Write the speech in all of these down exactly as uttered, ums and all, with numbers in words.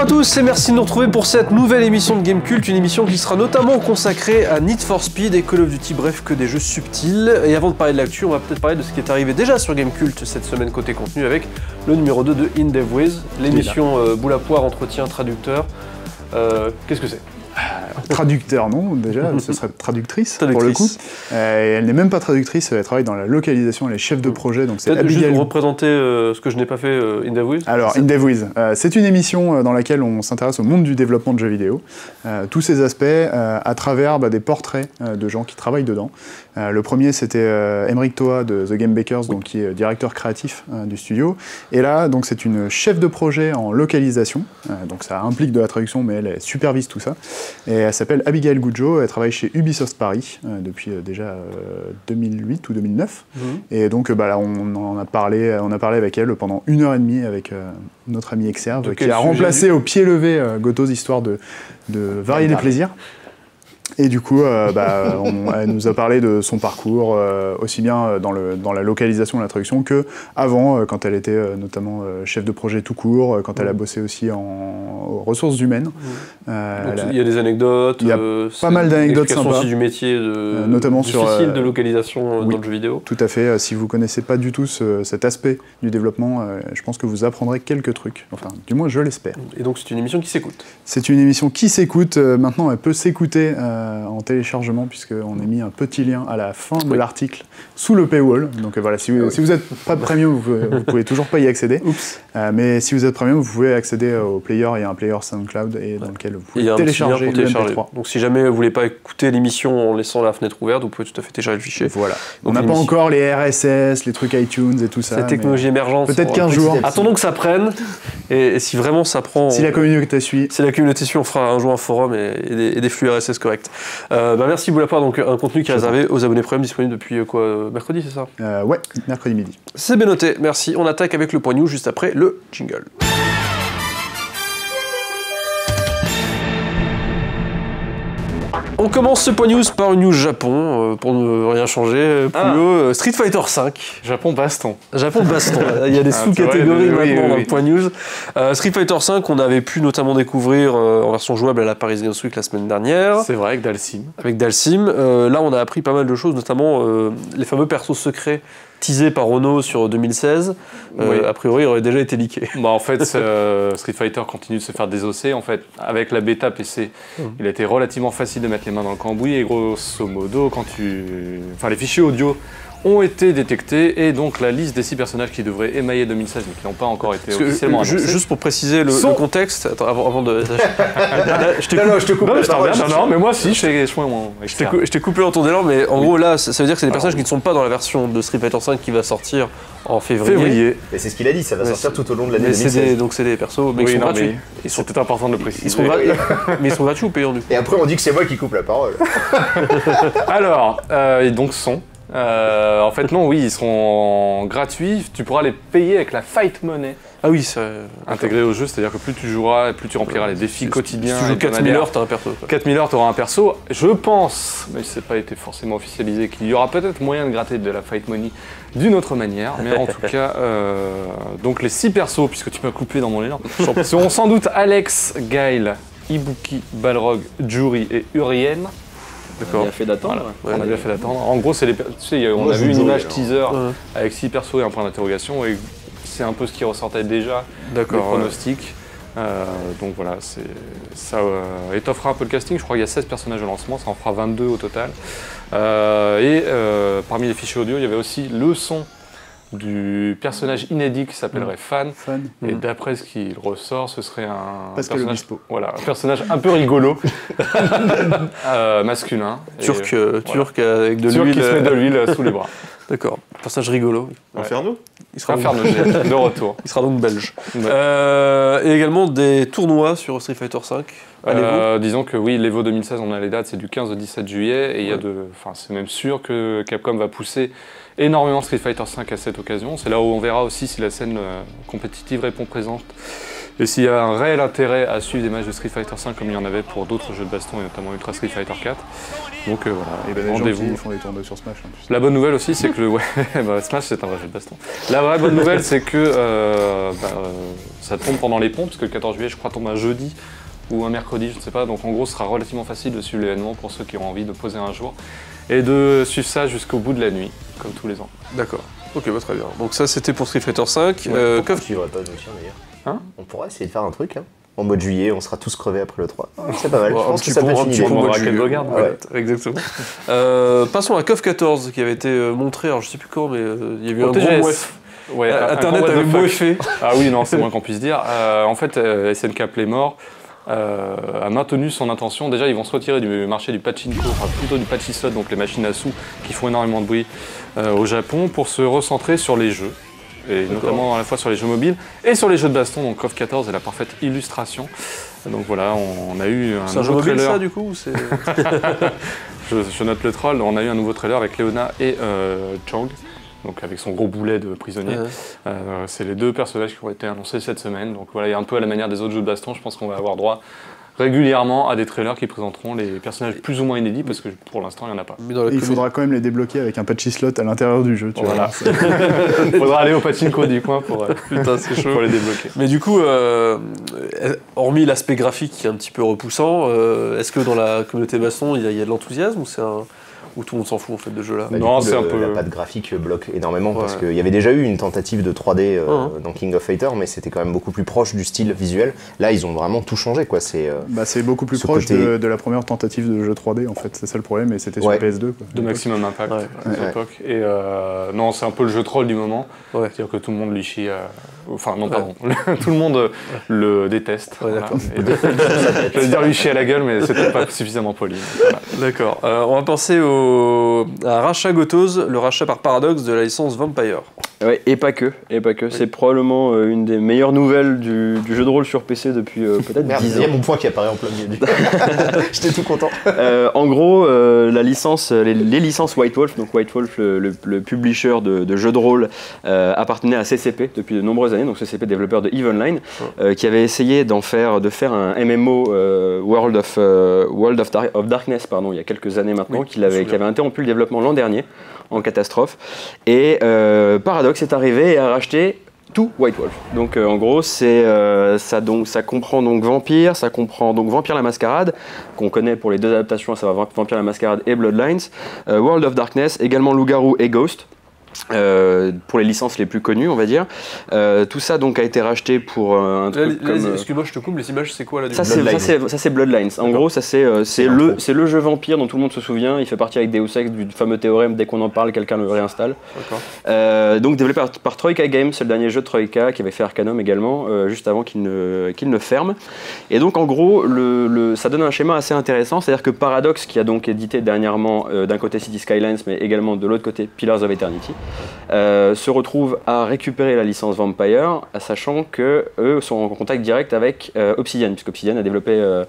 Bonjour à tous et merci de nous retrouver pour cette nouvelle émission de Gamekult, une émission qui sera notamment consacrée à Need for Speed et Call of Duty, bref que des jeux subtils. Et avant de parler de l'actu, on va peut-être parler de ce qui est arrivé déjà sur Gamekult cette semaine côté contenu avec le numéro deux de In Dev, l'émission euh, boule à poire, entretien, traducteur. Euh, Qu'est-ce que c'est? Traducteur, non, déjà, ce serait traductrice, traductrice. Pour le coup. Euh, elle n'est même pas traductrice, elle travaille dans la localisation, elle est chef de projet. Donc c'est Abigail... Juste pour représenter euh, ce que je n'ai pas fait, euh, InDevWiz. Alors, InDevWiz, euh, c'est une émission dans laquelle on s'intéresse au monde du développement de jeux vidéo, euh, tous ces aspects, euh, à travers bah, des portraits euh, de gens qui travaillent dedans. Euh, le premier, c'était euh, Emeric Thoa de The Game Bakers, oui. donc, qui est directeur créatif euh, du studio. Et là, c'est une chef de projet en localisation, euh, donc ça implique de la traduction, mais elle, elle supervise tout ça. Et elle s'appelle Abigail Goudjo, elle travaille chez Ubisoft Paris euh, depuis euh, déjà euh, deux mille huit ou deux mille neuf. Mmh. Et donc, euh, bah, là, on en a parlé, on a parlé avec elle pendant une heure et demie avec euh, notre ami Exerve, qui a remplacé au pied levé euh, Goto's, histoire de, de varier les plaisirs. Et du coup, euh, bah, on, elle nous a parlé de son parcours, euh, aussi bien dans, le, dans la localisation, la traduction, que avant, euh, quand elle était euh, notamment euh, chef de projet tout court, euh, quand mmh. elle a bossé aussi en aux ressources humaines. Mmh. Euh, Donc, il y a des anecdotes. Il y a euh, pas mal d'anecdotes sympas. Du métier, de, euh, notamment difficile sur euh, de localisation euh, oui, dans le jeu vidéo. Tout à fait. Euh, si vous ne connaissez pas du tout ce, cet aspect du développement, euh, je pense que vous apprendrez quelques trucs. Enfin, du moins, je l'espère. Et donc, c'est une émission qui s'écoute. C'est une émission qui s'écoute. Euh, maintenant, elle peut s'écouter. Euh, en téléchargement, puisqu'on a mis un petit lien à la fin de oui. l'article sous le paywall. Donc voilà, si vous n'êtes si vous pas premium, vous, vous pouvez toujours pas y accéder. Oups. Euh, mais si vous êtes premium, vous pouvez accéder au player. Il y a un player SoundCloud et ouais. dans lequel vous pouvez télécharger le M P trois. Donc si jamais vous ne voulez pas écouter l'émission en laissant la fenêtre ouverte, vous pouvez tout à fait télécharger le fichier. Voilà. Donc, on n'a pas encore les R S S, les trucs iTunes et tout ça. Cette technologie émergente. Peut-être qu'un jour. Attendons que ça prenne. Et, et si vraiment ça prend. Si on, la communauté suit. Si la communauté suit, on fera un jour un forum et, et, des, et des flux R S S corrects. Euh, bah merci Boulapart, donc un contenu qui est réservé aux abonnés premium, disponible depuis quoi, mercredi, c'est ça? euh, Ouais, mercredi midi. C'est bien noté, merci. On attaque avec le point news juste après le jingle. On commence ce point news par une news Japon, euh, pour ne rien changer. Plus ah. euh, Street Fighter V. Japon baston. Japon baston. Il y a des ah, sous-catégories maintenant oui, oui, dans oui. le point news. Euh, Street Fighter V, on avait pu notamment découvrir euh, en version jouable à la Paris-Games Week la semaine dernière. C'est vrai, avec Dalsim. Avec Dalsim. Euh, là, on a appris pas mal de choses, notamment euh, les fameux persos secrets teasé par Ono sur deux mille seize, euh, oui. a priori il aurait déjà été leaké. Bah, en fait, euh, Street Fighter continue de se faire désosser. En fait, avec la bêta P C, mm. il a été relativement facile de mettre les mains dans le cambouis et grosso modo, quand tu... Enfin, les fichiers audio ont été détectés et donc la liste des six personnages qui devraient émailler deux mille seize mais qui n'ont pas encore été Parce officiellement annoncés. Juste pour préciser le, sont... le contexte, attends, avant, avant de... je te coupe, non, non, je te coupe non, mais, je non, non, non, mais moi si, je fais je t'ai coupé dans ton élan, mais en oui. gros là, ça, ça veut dire que c'est des Alors, personnages oui. qui ne sont pas dans la version de Street Fighter V qui va sortir en février. février. Et c'est ce qu'il a dit, ça va mais sortir tout au long de l'année deux mille seize. Donc c'est des persos, mais oui, ils sont non, gratuits. Ils sont peut-être important de le préciser. Ils sont gratuits, mais ils sont gratuits ou payants du coup. Et après on dit que c'est moi qui coupe la parole. Alors, donc sont... Euh, en fait non, oui, ils seront gratuits, tu pourras les payer avec la Fight Money. Ah oui, ça... Intégré au jeu, c'est-à-dire que plus tu joueras, plus tu rempliras les défis quotidiens... Si tu joues quatre mille heures, t'as un perso. quatre mille heures, t'auras un perso. Je pense, mais ça n'a pas été forcément officialisé, qu'il y aura peut-être moyen de gratter de la Fight Money d'une autre manière, mais en tout cas... Euh, donc les six persos, puisque tu m'as coupé dans mon élan, seront sans doute Alex, Gail, Ibuki, Balrog, Juri et Urien. On a bien fait d'attendre. Voilà. Ouais, on a bien fait d'attendre. En gros, c'est les. Tu sais, on a vu une image teaser avec six persos et un point d'interrogation, et c'est un peu ce qui ressortait déjà des pronostics. Euh, donc voilà, c'est ça euh, et t'offres un peu le casting. Je crois qu'il y a seize personnages au lancement, ça en fera vingt-deux au total. Euh, et euh, parmi les fichiers audio, il y avait aussi le son du personnage inédit qui s'appellerait mmh. Fan. Fan. Et mmh. d'après ce qu'il ressort, ce serait un personnage, voilà, un personnage un peu rigolo, euh, masculin. Turc, et, euh, voilà. Turc avec de l'huile. Turc qui se met de l'huile sous les bras. D'accord. Personnage rigolo. Ouais. Inferno. Il sera Inferno, donc... de retour. Il sera donc belge. Ouais. Euh, et également des tournois sur Street Fighter V. Euh, disons que oui, l'Evo deux mille seize, on a les dates, c'est du quinze au dix-sept juillet. Et il ouais. y a de, enfin, c'est même sûr que Capcom va pousser énormément Street Fighter V à cette occasion. C'est là où on verra aussi si la scène euh, compétitive répond présente Et s'il y a un réel intérêt à suivre des matchs de Street Fighter cinq comme il y en avait pour d'autres jeux de baston et notamment Ultra Street Fighter quatre. Donc euh, voilà, et ben, rendez-vous. Ils font des tournois sur Smash en plus. La bonne nouvelle aussi, c'est que le ouais, bah, Smash c'est un vrai jeu de baston. La vraie bonne nouvelle, c'est que euh, bah, euh, ça tombe pendant les ponts, parce que le quatorze juillet, je crois, tombe un jeudi ou un mercredi, je ne sais pas. Donc en gros, ce sera relativement facile de suivre l'événement pour ceux qui ont envie de poser un jour et de suivre ça jusqu'au bout de la nuit, comme tous les ans. D'accord. Ok, bah, très bien. Donc ça, c'était pour Street Fighter cinq. Ouais, euh, Kof... tu vas pas nous suivre d'ailleurs. Hein, on pourra essayer de faire un truc, hein. En mode juillet, on sera tous crevés après le trois. C'est pas mal, ouais, je pense que ça peut être une idée. Exactement. euh, passons à K O F quatorze qui avait été montré, alors je sais plus quand, mais il y a eu un gros mouef. Ouais, Internet avait moueffé. Ah oui, non, c'est moins qu'on puisse dire. Euh, en fait, euh, S N K Playmore euh, a maintenu son intention. Déjà, ils vont se retirer du marché du pachinko, enfin plutôt du pachisot, donc les machines à sous qui font énormément de bruit euh, au Japon, pour se recentrer sur les jeux. Et notamment à la fois sur les jeux mobiles et sur les jeux de baston, donc K O F quatorze est la parfaite illustration. Donc voilà, on a eu un nouveau un jeu mobile, trailer. Ça, du coup, c'est... je, je note le troll, on a eu un nouveau trailer avec Leona et euh, Chang, donc avec son gros boulet de prisonnier. Ouais. Euh, c'est les deux personnages qui ont été annoncés cette semaine, donc voilà, il y a un peu à la manière des autres jeux de baston, je pense qu'on va avoir droit régulièrement à des trailers qui présenteront les personnages plus ou moins inédits, parce que pour l'instant il n'y en a pas. Mais dans la il faudra quand même les débloquer avec un patchy slot à l'intérieur du jeu. Tu voilà. vois, il faudra aller au pachinko du coin pour, euh, putain, c'est chaud. Pour les débloquer. Mais du coup, euh, hormis l'aspect graphique qui est un petit peu repoussant, euh, est-ce que dans la communauté baston il y, y a de l'enthousiasme ou c'est un... Ou tout le monde s'en fout en fait de jeu là. Bah, non, c'est un peu. La patte graphique bloque énormément, ouais. Parce qu'il y avait déjà eu une tentative de trois D euh, ah, hein. dans King of Fighters, mais c'était quand même beaucoup plus proche du style visuel. Là, ils ont vraiment tout changé quoi. C'est. Euh, bah, c'est beaucoup plus proche côté... de, de la première tentative de jeu trois D en fait. C'est ça le problème, et c'était ouais. sur P S deux. Quoi. De Maximum Impact ouais. à ouais. l'époque. Et euh, non, c'est un peu le jeu troll du moment. Ouais. C'est-à-dire que tout le monde lui chie. Euh... Enfin non, ouais. pardon. tout le monde ouais. le déteste. Ouais, voilà. et de... Je veux dire lui chie à la gueule, mais c'était pas suffisamment poli. Voilà. D'accord. Euh, on va penser au. Un rachat gotose, le rachat par Paradox de la licence Vampire. Ouais, et pas que, et pas que. Oui. C'est probablement euh, une des meilleures nouvelles du, du jeu de rôle sur P C depuis euh, peut-être dix ans. Il y a mon point qui apparaît en plein milieu. J'étais tout content. Euh, en gros, euh, la licence, les, les licences White Wolf, donc White Wolf, le, le, le publisher de, de jeux de rôle, euh, appartenait à C C P depuis de nombreuses années, donc C C P développeur de EVE Online, ouais. euh, qui avait essayé d'en faire, de faire un M M O euh, World of euh, World of, Dar- of Darkness, pardon, il y a quelques années maintenant, oui, qu'il avait qui avait interrompu le développement l'an dernier en catastrophe, et euh, Paradox est arrivé et a racheté tout White Wolf. Donc euh, en gros, c'est euh, ça, donc, ça comprend donc Vampire, ça comprend donc Vampire la Mascarade, qu'on connaît pour les deux adaptations, ça va Vampire la Mascarade et Bloodlines, euh, World of Darkness, également Loup-Garou et Ghost. Euh, pour les licences les plus connues, on va dire. Euh, tout ça donc a été racheté pour euh, un truc là, comme... Euh... Excuse-moi, je te coupe, les images, c'est quoi là du ça, ça, ça, c'est Bloodlines. En gros, ça, c'est, euh, c'est, c'est, le, c'est le jeu vampire dont tout le monde se souvient. Il fait partie avec Deus Ex du fameux théorème. Dès qu'on en parle, quelqu'un le réinstalle. Euh, donc développé par, par Troika Games, c'est le dernier jeu de Troika qui avait fait Arcanum également, euh, juste avant qu'il ne, qu'il ne ferme. Et donc en gros, le, le, ça donne un schéma assez intéressant. C'est-à-dire que Paradox, qui a donc édité dernièrement euh, d'un côté City Skylines, mais également de l'autre côté Pillars of Eternity, Euh, se retrouvent à récupérer la licence Vampire, sachant qu'eux sont en contact direct avec euh, Obsidian, puisque Obsidian a développé euh,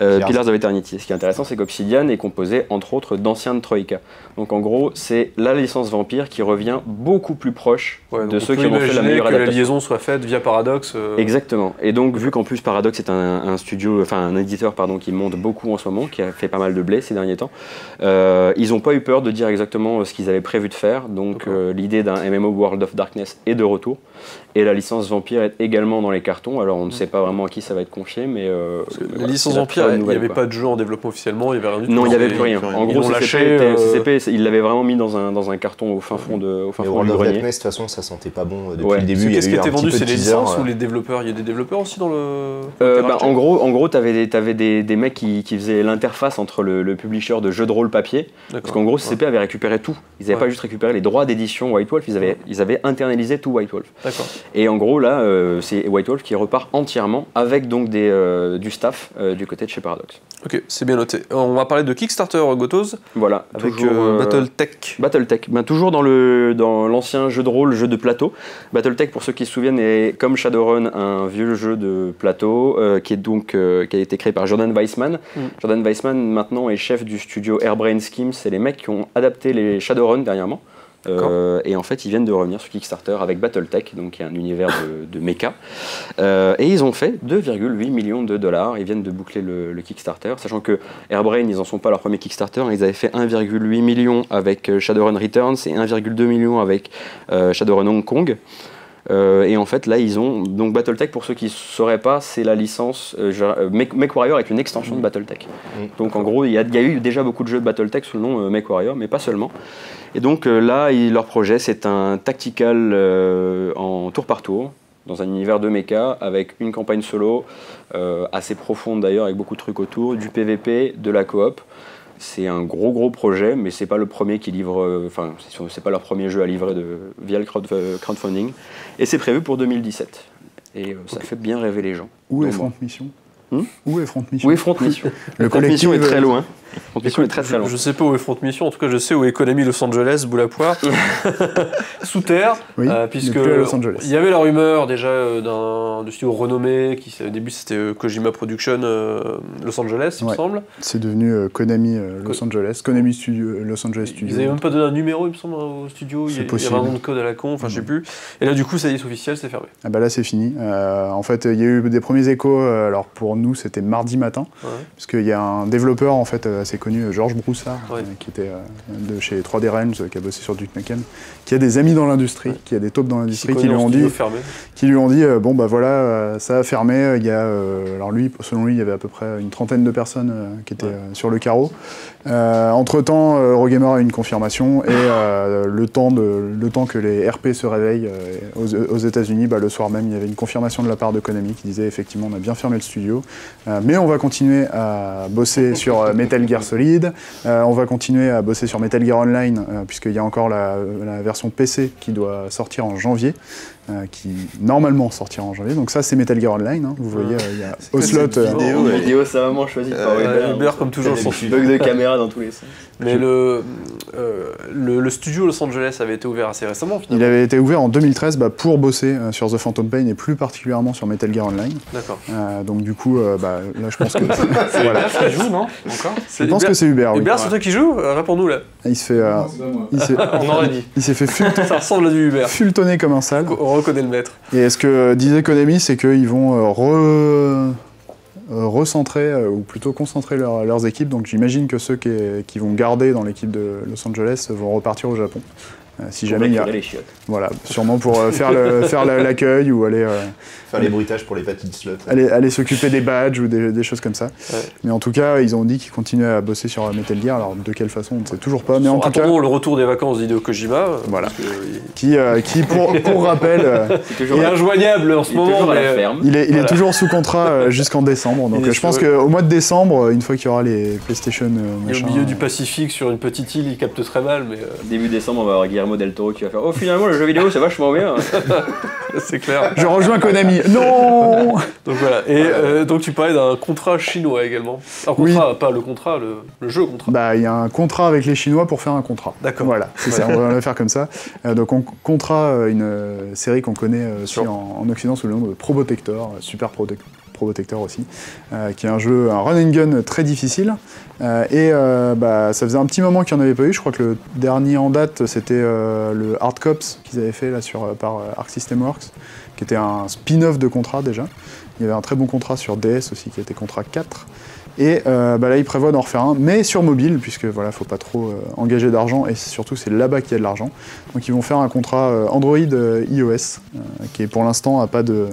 euh, Pillars of Eternity. Ce qui est intéressant, c'est qu'Obsidian est composé entre autres d'anciens de Troika. Donc en gros, c'est la licence Vampire qui revient beaucoup plus proche ouais, de ceux qui ont fait la meilleure que adaptation. Que la liaison soit faite via Paradox. Euh... Exactement. Et donc, vu qu'en plus Paradox est un, un studio, enfin un éditeur pardon, qui monte beaucoup en ce moment, qui a fait pas mal de blé ces derniers temps, euh, ils n'ont pas eu peur de dire exactement ce qu'ils avaient prévu de faire. Donc okay. euh, l'idée d'un M M O World of Darkness est de retour, et la licence Vampire est également dans les cartons. Alors on ne sait pas vraiment à qui ça va être confié, mais euh, la voilà, licence Vampire, il n'y avait pas de jeu en développement officiellement, il n'y avait rien du tout. Non, il n'y avait plus rien. En gros, C C P, ils l'avaient vraiment mis dans un dans un carton au fin fond de au fin fond du grenier. World of Darkness, de toute façon, ça sentait pas bon depuis ouais. le début. Qu'est-ce qui était vendu, c'est les licences ou les développeurs? Il y a des développeurs aussi dans le. Euh, bah, en gros, en gros, t'avais des t'avais des des mecs qui qui faisaient l'interface entre le, le publisher de jeux de rôle papier, parce qu'en gros C C P avait récupéré tout. Ils n'avaient pas juste récupéré les droits d'édition White Wolf, ils avaient, ils avaient internalisé tout White Wolf. D'accord. Et en gros, là, euh, c'est White Wolf qui repart entièrement avec donc des, euh, du staff euh, du côté de chez Paradox. Ok, c'est bien noté. On va parler de Kickstarter, Gotos. Voilà, avec euh, Battle Tech. Battle Tech, ben, toujours dans, le, dans l'ancien jeu de rôle, jeu de plateau. Battle Tech, pour ceux qui se souviennent, est comme Shadowrun, un vieux jeu de plateau euh, qui, est donc, euh, qui a été créé par Jordan Weissman. Mm. Jordan Weissman, maintenant, est chef du studio Airbrain Schemes. C'est les mecs qui ont adapté les Shadowrun dernièrement. Euh, et en fait, ils viennent de revenir sur Kickstarter avec Battle Tech, donc qui est un univers de, de méca. Euh, et ils ont fait deux virgule huit millions de dollars. Ils viennent de boucler le, le Kickstarter, sachant que Airbrain, ils n'en sont pas leur premier Kickstarter. Hein, ils avaient fait un virgule huit million avec Shadowrun Returns et un virgule deux million avec euh, Shadowrun Hong Kong. Euh, et en fait, là, ils ont... Donc, BattleTech, pour ceux qui ne sauraient pas, c'est la licence... Euh, euh, MechWarrior est une extension de BattleTech. Mmh. Donc, en gros, il y, y a eu déjà beaucoup de jeux de BattleTech sous le nom euh, MechWarrior, mais pas seulement. Et donc, euh, là, il, leur projet, c'est un tactical euh, en tour par tour, dans un univers de méca, avec une campagne solo, euh, assez profonde d'ailleurs, avec beaucoup de trucs autour, du P V P, de la coop. C'est un gros gros projet, mais c'est pas le premier qui livre, enfin euh, c'est pas leur premier jeu à livrer de, via le crowd, euh, crowdfunding, et c'est prévu pour deux mille dix-sept. Et euh, ça okay. fait bien rêver les gens. Où est Front Mission? Hmm Où est Front Mission? Où est Front Mission? Le Front Mission est très loin. Front Mission est très très loin. Je sais pas où est Front Mission. En tout cas, je sais où est Konami Los Angeles, bout la poire, sous terre, oui, euh, puisque il y avait la rumeur déjà d'un studio renommé qui au début c'était Kojima Production euh, Los Angeles, il ouais. me semble. C'est devenu euh, Konami euh, Los Co Angeles, Konami Studio euh, Los Angeles Studio. Ils n'avaient même pas donné un numéro, il me semble, au studio. Il y, y avait un nom de code à la con, enfin mmh. je sais plus. Et là, du coup, ça y est, c'est officiel, c'est fermé. Ah bah là, c'est fini. Euh, en fait, il y a eu des premiers échos. Euh, alors pour nous, c'était mardi matin, ouais. parce qu'il y a un développeur en fait assez connu, Georges Broussard, ouais. euh, qui était euh, de chez trois D Realms, euh, qui a bossé sur Duke Nukem, qui a des amis dans l'industrie, ouais. qui a des taupes dans l'industrie, qui, qui lui ont dit, qui lui ont dit, euh, bon bah voilà, euh, ça a fermé. Il y a, euh, alors lui, selon lui, il y avait à peu près une trentaine de personnes euh, qui étaient ouais. euh, sur le carreau. Euh, Entre-temps, euh, Eurogamer a eu une confirmation et euh, le temps de, le temps que les R P se réveillent euh, aux, aux États-Unis, bah, le soir même, il y avait une confirmation de la part de Konami qui disait effectivement, on a bien fermé le studio. Euh, mais on va continuer à bosser sur euh, Metal Gear Solid, euh, on va continuer à bosser sur Metal Gear Online, euh, puisqu'il y a encore la, la version P C qui doit sortir en janvier, euh, qui normalement sortira en janvier. Donc ça, c'est Metal Gear Online, hein. Vous voyez, il euh, y a au slot... Euh, vidéo, euh, vidéo sa maman choisie par euh, Uber, comme toujours, son bug de caméra dans tous les sens. Mais le, euh, le, le studio Los Angeles avait été ouvert assez récemment, finalement. Il avait été ouvert en deux mille treize bah, pour bosser euh, sur The Phantom Pain et plus particulièrement sur Metal Gear Online. D'accord. Euh, donc du coup, euh, bah, là je pense que... c'est voilà. Uber qui joue, non? Encore? Je pense Uber. Que c'est Uber, oui. Uber, c'est toi qui joue? euh, Réponds-nous, là. Il se fait... Euh, non, il on aurait dit. Il s'est fait fultonner... Ça ressemble à du Uber. Fultonner comme un sale. On reconnaît le maître. Et ce que euh, disait Konami, c'est qu'ils vont euh, re... recentrer ou plutôt concentrer leur, leurs équipes, donc j'imagine que ceux qui, qui vont garder dans l'équipe de Los Angeles vont repartir au Japon. Euh, si jamais il y a... les chiottes. Voilà, sûrement pour euh, faire le, faire l'accueil ou aller... Euh, faire les bruitages pour les petites slots. Aller, aller s'occuper des badges ou des, des choses comme ça. Ouais. Mais en tout cas, ils ont dit qu'ils continuaient à bosser sur Metal Gear, alors de quelle façon, on ne sait toujours pas. Mais en tout cas... le retour des vacances d'Hideo Kojima. Voilà. Parce que... qui, euh, qui, pour, pour rappel... Euh, est il est injoignable en ce moment. À la ferme. Il, est, il voilà. est toujours sous contrat euh, jusqu'en décembre. Donc euh, je pense qu'au mois de décembre, une fois qu'il y aura les PlayStation... Euh, machin, et au milieu euh, du Pacifique, sur une petite île, il capte très mal. Mais, euh... début décembre, on va avoir Guillermo del Toro qui va faire « Oh, finalement, le jeu vidéo, c'est vachement bien !» C'est clair. Je rejoins Konami. Non. Donc voilà. Et euh, donc tu parlais d'un contrat chinois également. Un contrat, oui. Pas le contrat, le, le jeu contrat. Bah, il y a un contrat avec les Chinois pour faire un contrat. D'accord. Voilà, c'est ça, on va le faire comme ça. Euh, donc on contrat une série qu'on connaît euh, sure. en, en Occident sous le nom de Probotector, euh, Super Protector. Probotector aussi, euh, qui est un jeu, un run and gun très difficile. Euh, et euh, bah, ça faisait un petit moment qu'il n'y en avait pas eu. Je crois que le dernier en date, c'était euh, le Hard Cops qu'ils avaient fait là, sur, euh, par euh, Arc System Works, qui était un spin-off de Contra déjà. Il y avait un très bon Contra sur D S aussi, qui était Contra quatre. Et euh, bah là, ils prévoient d'en refaire un, mais sur mobile, puisque voilà, faut pas trop euh, engager d'argent, et surtout c'est là-bas qu'il y a de l'argent. Donc ils vont faire un contrat euh, Android euh, iOS, euh, qui est pour l'instant à pas de...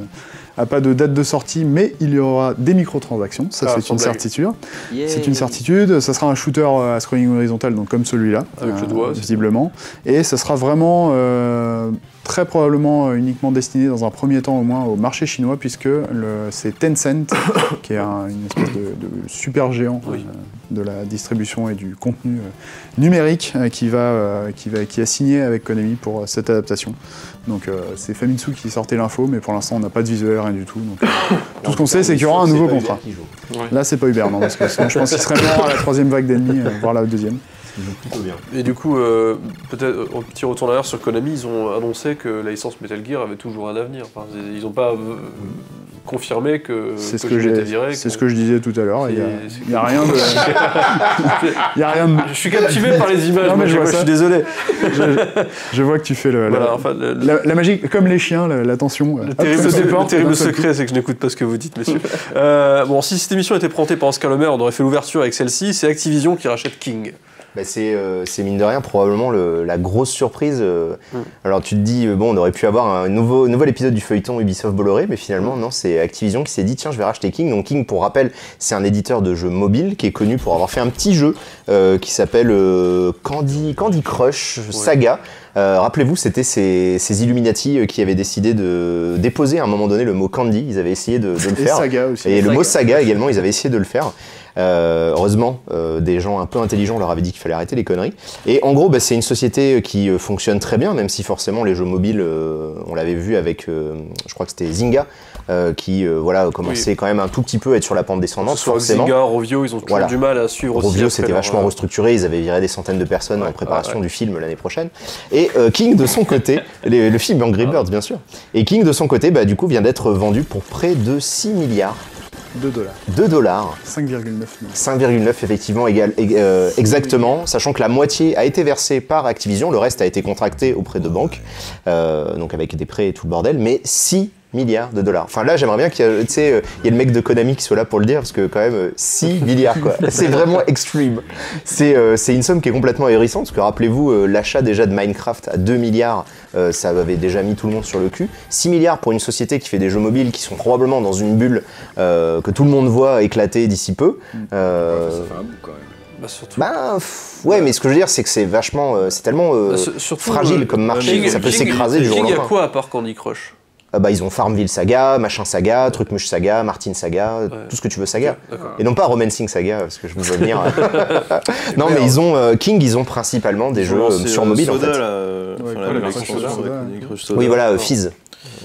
A pas de date de sortie, mais il y aura des microtransactions, ça ah, c'est une certitude. Yeah. C'est une certitude, ça sera un shooter à scrolling horizontal, donc comme celui-là, avec euh, le doigt, visiblement. Et ça sera vraiment, euh, très probablement, uniquement destiné dans un premier temps au moins au marché chinois, puisque c'est Tencent, qui est un, une espèce de, de super géant oui. euh, de la distribution et du contenu euh, numérique, euh, qui, va, euh, qui, va, qui a signé avec Konami pour euh, cette adaptation. Donc euh, c'est Famitsu qui sortait l'info, mais pour l'instant on n'a pas de visuel, rien du tout. Donc, euh, tout ce qu'on sait, c'est qu'il y aura un nouveau contrat. Ouais. Là c'est pas Uber, non, parce que sinon, je pense qu'il serait mort à la troisième vague d'ennemis, euh, voire la deuxième. Plutôt bien. Et du coup, euh, peut-être un petit retour en arrière sur Konami, ils ont annoncé que la licence Metal Gear avait toujours un avenir. Enfin, ils n'ont pas euh, confirmer que, que ce que j'étais direct. C'est ce que je disais tout à l'heure. Il n'y a, a rien de... y a rien de... Je suis captivé par les images, non, mais je, vois moi, je suis désolé. je, je vois que tu fais le, voilà, la, enfin, le, la, la magie, comme les chiens, la, la tension. Le hop, terrible, se dépend, le terrible secret, c'est que je n'écoute pas ce que vous dites, messieurs. euh, bon, si cette émission était présentée par Oscar Le Maire, on aurait fait l'ouverture avec celle-ci. C'est Activision qui rachète King. Bah c'est euh, mine de rien probablement le, la grosse surprise. Euh, mm. Alors tu te dis, bon, on aurait pu avoir un nouveau, nouvel épisode du feuilleton Ubisoft Bolloré, mais finalement mm. non, c'est Activision qui s'est dit tiens, je vais racheter King. Donc King, pour rappel, c'est un éditeur de jeux mobile qui est connu pour avoir fait un petit jeu euh, qui s'appelle euh, Candy, Candy Crush ouais. Saga. Euh, Rappelez-vous, c'était ces, ces Illuminati qui avaient décidé de déposer à un moment donné le mot Candy, ils avaient essayé de, de le et faire. Saga aussi. Et le saga. mot Saga également, ils avaient essayé de le faire. Euh, heureusement, euh, des gens un peu intelligents leur avaient dit qu'il fallait arrêter les conneries. Et en gros, bah, c'est une société qui fonctionne très bien, même si forcément les jeux mobiles, euh, on l'avait vu avec, euh, je crois que c'était Zynga, euh, qui euh, voilà, commençait oui. quand même un tout petit peu à être sur la pente descendante. Soit forcément. Zynga, Rovio, ils ont toujours voilà. du mal à suivre aussi. Rovio, c'était vachement ouais. restructuré, ils avaient viré des centaines de personnes ouais, en préparation ah ouais. du film l'année prochaine. Et euh, King, de son côté, les, le film Angry Birds, bien sûr. Et King, de son côté, bah, du coup, vient d'être vendu pour près de six milliards. deux dollars. deux dollars. cinq virgule neuf. cinq virgule neuf, effectivement, égal, euh, exactement, sachant que la moitié a été versée par Activision, le reste a été contracté auprès de banques, euh, donc avec des prêts et tout le bordel, mais six milliards de dollars. Enfin là, j'aimerais bien qu'il y, euh, y ait le mec de Konami qui soit là pour le dire, parce que quand même, euh, six milliards, quoi. C'est vraiment extreme. C'est euh, une somme qui est complètement ahurissante, parce que rappelez-vous, euh, l'achat déjà de Minecraft à deux milliards, euh, ça avait déjà mis tout le monde sur le cul. six milliards pour une société qui fait des jeux mobiles qui sont probablement dans une bulle euh, que tout le monde voit éclater d'ici peu. Euh, ça fait un bout, quand même. Bah, surtout. Bah, ouais, ouais, mais ce que je veux dire, c'est que c'est vachement, euh, c'est tellement euh, bah, fragile euh, comme marché, King, ça peut s'écraser du jour au lendemain. Il y a quoi à part Candy Crush? Euh, bah, ils ont Farmville Saga, Machin Saga, Trucmuche Saga, Martine Saga, ouais. tout ce que tu veux Saga. Okay, et non pas Romancing Saga, parce que je vous vois venir. Non, mais ils ont, euh, King, ils ont principalement des jeux sur mobile soda, en fait. Euh, ouais, enfin, la Crush Soda, soda, ouais. Crush Soda. Oui, voilà, Fizz.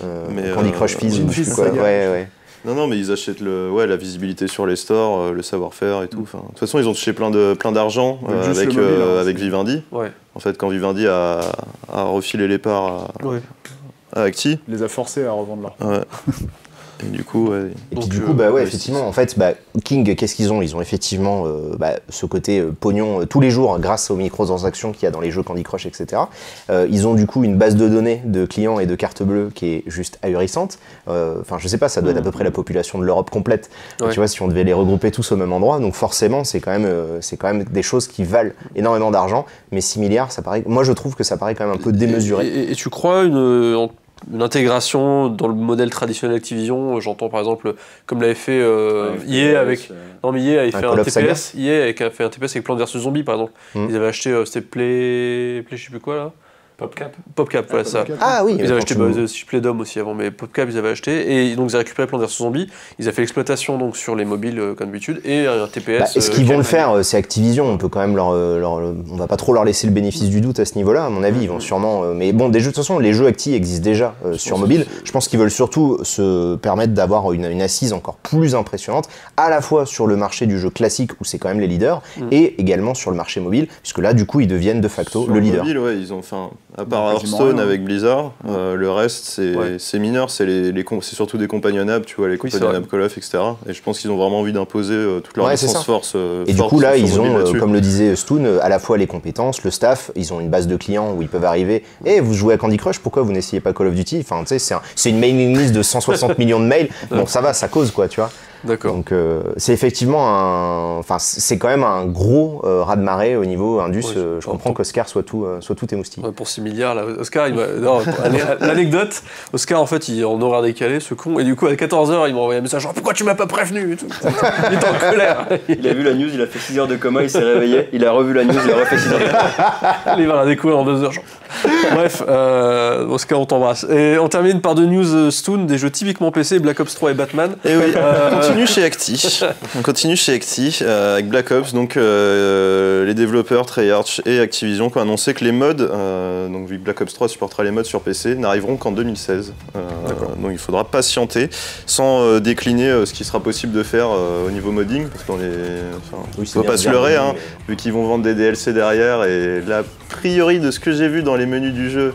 Euh, euh, Candy Crush Fizz, je sais quoi. Ouais, ouais. Non, non, mais ils achètent le, ouais, la visibilité sur les stores, le savoir-faire et tout. Enfin, de toute façon, ils ont touché plein d'argent plein euh, avec, euh, avec Vivendi. Ouais. En fait, quand Vivendi a, a refilé les parts à, ouais. à Acti. Les a forcés à revendre leurs parts. Ouais. Et du coup, ouais. Et puis, du coup, bah ouais, effectivement, en fait, bah, King, qu'est-ce qu'ils ont? Ils ont effectivement euh, bah, ce côté euh, pognon euh, tous les jours grâce aux microtransactions qu'il y a dans les jeux Candy Crush, et cetera. Euh, ils ont du coup une base de données de clients et de cartes bleues qui est juste ahurissante. Enfin, euh, je sais pas, ça doit être à peu près la population de l'Europe complète. Ouais. Tu vois, si on devait les regrouper tous au même endroit, donc forcément, c'est quand même, euh, c'est quand même des choses qui valent énormément d'argent. Mais six milliards, ça paraît. Moi, je trouve que ça paraît quand même un peu démesuré. Et, et, et tu crois une euh, une intégration dans le modèle traditionnel Activision, j'entends par exemple comme l'avait fait euh, ah, I A avec non mais I A avait fait un T P S, I A a fait un T P S avec Plants versus Zombies par exemple. Mm. Ils avaient acheté euh, c'était Play Play je sais plus quoi là. PopCap. PopCap, ah, voilà PopCap, ça. Ah oui. Ils avaient acheté bah, Playdom aussi avant, mais PopCap ils avaient acheté et donc ils ont récupéré Plants versus Zombies. Ils ont fait l'exploitation donc sur les mobiles euh, comme d'habitude et un T P S. Bah, Est-ce euh, qu'ils vont le faire? C'est Activision, on peut quand même leur, leur, on va pas trop leur laisser le bénéfice du doute à ce niveau-là. À mon avis, ils vont sûrement. Euh, mais bon, des jeux, de toute façon, les jeux Acti existent déjà euh, sur mobile. Je pense qu'ils veulent surtout se permettre d'avoir une, une assise encore plus impressionnante, à la fois sur le marché du jeu classique où c'est quand même les leaders mm. et également sur le marché mobile, puisque là, du coup, ils deviennent de facto sur le leader. Mobile, ouais, ils ont fait un... À part Hearthstone avec Blizzard, ouais. euh, le reste c'est ouais. mineur, c'est les, les surtout des compagnonnables, tu vois, les oui, compagnonnables Call of, et cetera. Et je pense qu'ils ont vraiment envie d'imposer euh, toute leur ouais, défense force. Euh, et force, du coup là, ils ont, là comme le disait Stoon, euh, à la fois les compétences, le staff, ils ont une base de clients où ils peuvent arriver. Et hey, vous jouez à Candy Crush, pourquoi vous n'essayez pas Call of Duty? Enfin, tu sais, c'est un, une mailing list de cent soixante millions de mails. Bon, ça va, ça cause quoi, tu vois. D'accord. Donc euh, c'est effectivement un, enfin c'est quand même un gros euh, raz-de-marée au niveau Indus. Ouais, euh, je comprends qu'Oscar soit tout, euh, soit tout émoustillé. Ouais, pour six milliards, là, Oscar, il l'anecdote, Oscar en fait, il est en horaire décalé, ce con, et du coup à quatorze heures, il m'a envoyé un message genre pourquoi tu m'as pas prévenu? Il est en colère. Il a vu la news, il a fait six heures de coma, il s'est réveillé, il a revu la news, il a refait six heures de coma. Il va la découvrir en deux heures. Genre. Bref, euh, Oscar, on t'embrasse. Et on termine par deux news Stoon, des jeux typiquement P C, Black Ops trois et Batman. Et oui. Euh, On continue chez Acti, on continue chez Acti euh, avec Black Ops, donc euh, les développeurs Treyarch et Activision qui ont annoncé que les mods, euh, donc vu que Black Ops trois supportera les mods sur P C, n'arriveront qu'en deux mille seize, euh, donc il faudra patienter sans euh, décliner euh, ce qui sera possible de faire euh, au niveau modding, parce qu'on est, oui, faut pas se leurrer, hein, vu qu'ils vont vendre des D L C derrière, et là, a priori de ce que j'ai vu dans les menus du jeu,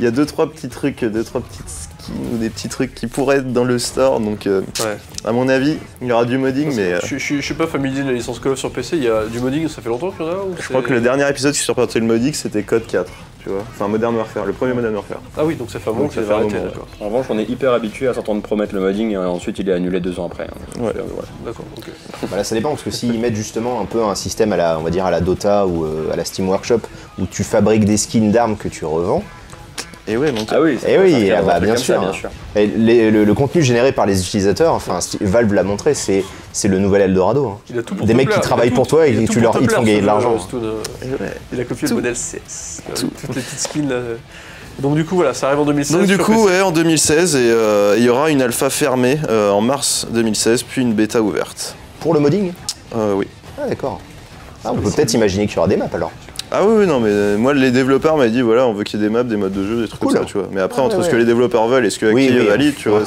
il y a deux trois petits trucs, deux trois petites skins ou des petits trucs qui pourraient être dans le store, donc euh, ouais. à mon avis, il y aura du modding, mais... Euh... Je, je, je suis pas familier de la licence Call of sur P C, il y a du modding, ça fait longtemps qu'il y en a ou je crois que le dernier épisode qui sortait le modding, c'était Code quatre, tu vois, enfin Modern Warfare, le premier Modern Warfare. Ah oui, donc ça fait un moment que ça fait arrêter. En revanche, on est hyper habitué à s'entendre promettre le modding et ensuite il est annulé deux ans après. Hein. Ouais, voilà. D'accord, ok. Bah là, ça dépend, parce que s'ils mettent justement un peu un système à la, on va dire, à la Dota ou à la Steam Workshop, où tu fabriques des skins d'armes que tu revends, Et oui, mon ah oui, et oui ah bah, bien, sûr, ça, bien hein. sûr. Et les, le, le contenu généré par les utilisateurs, enfin, Valve l'a montré, c'est le nouvel Eldorado. Hein. Il a tout pour Des mecs plaire. qui travaillent tout, pour toi et qui te font gagner de l'argent. Il a copié le modèle C S. Tout. Toutes les petites skins. Euh... Donc du coup, voilà, ça arrive en deux mille seize. Donc du coup, ouais, en deux mille seize, et, euh, il y aura une alpha fermée euh, en mars deux mille seize, puis une bêta ouverte. Pour le modding euh, Oui. Ah d'accord. Ah, on peut peut-être imaginer qu'il y aura des maps alors. Ah oui, oui, non, mais euh, moi, les développeurs m'avaient dit, voilà, on veut qu'il y ait des maps, des modes de jeu, des trucs cool. comme ça, tu vois. Mais après, ah, entre ouais, ce ouais. que les développeurs veulent et ce que oui, Active oui. valide, tu vois,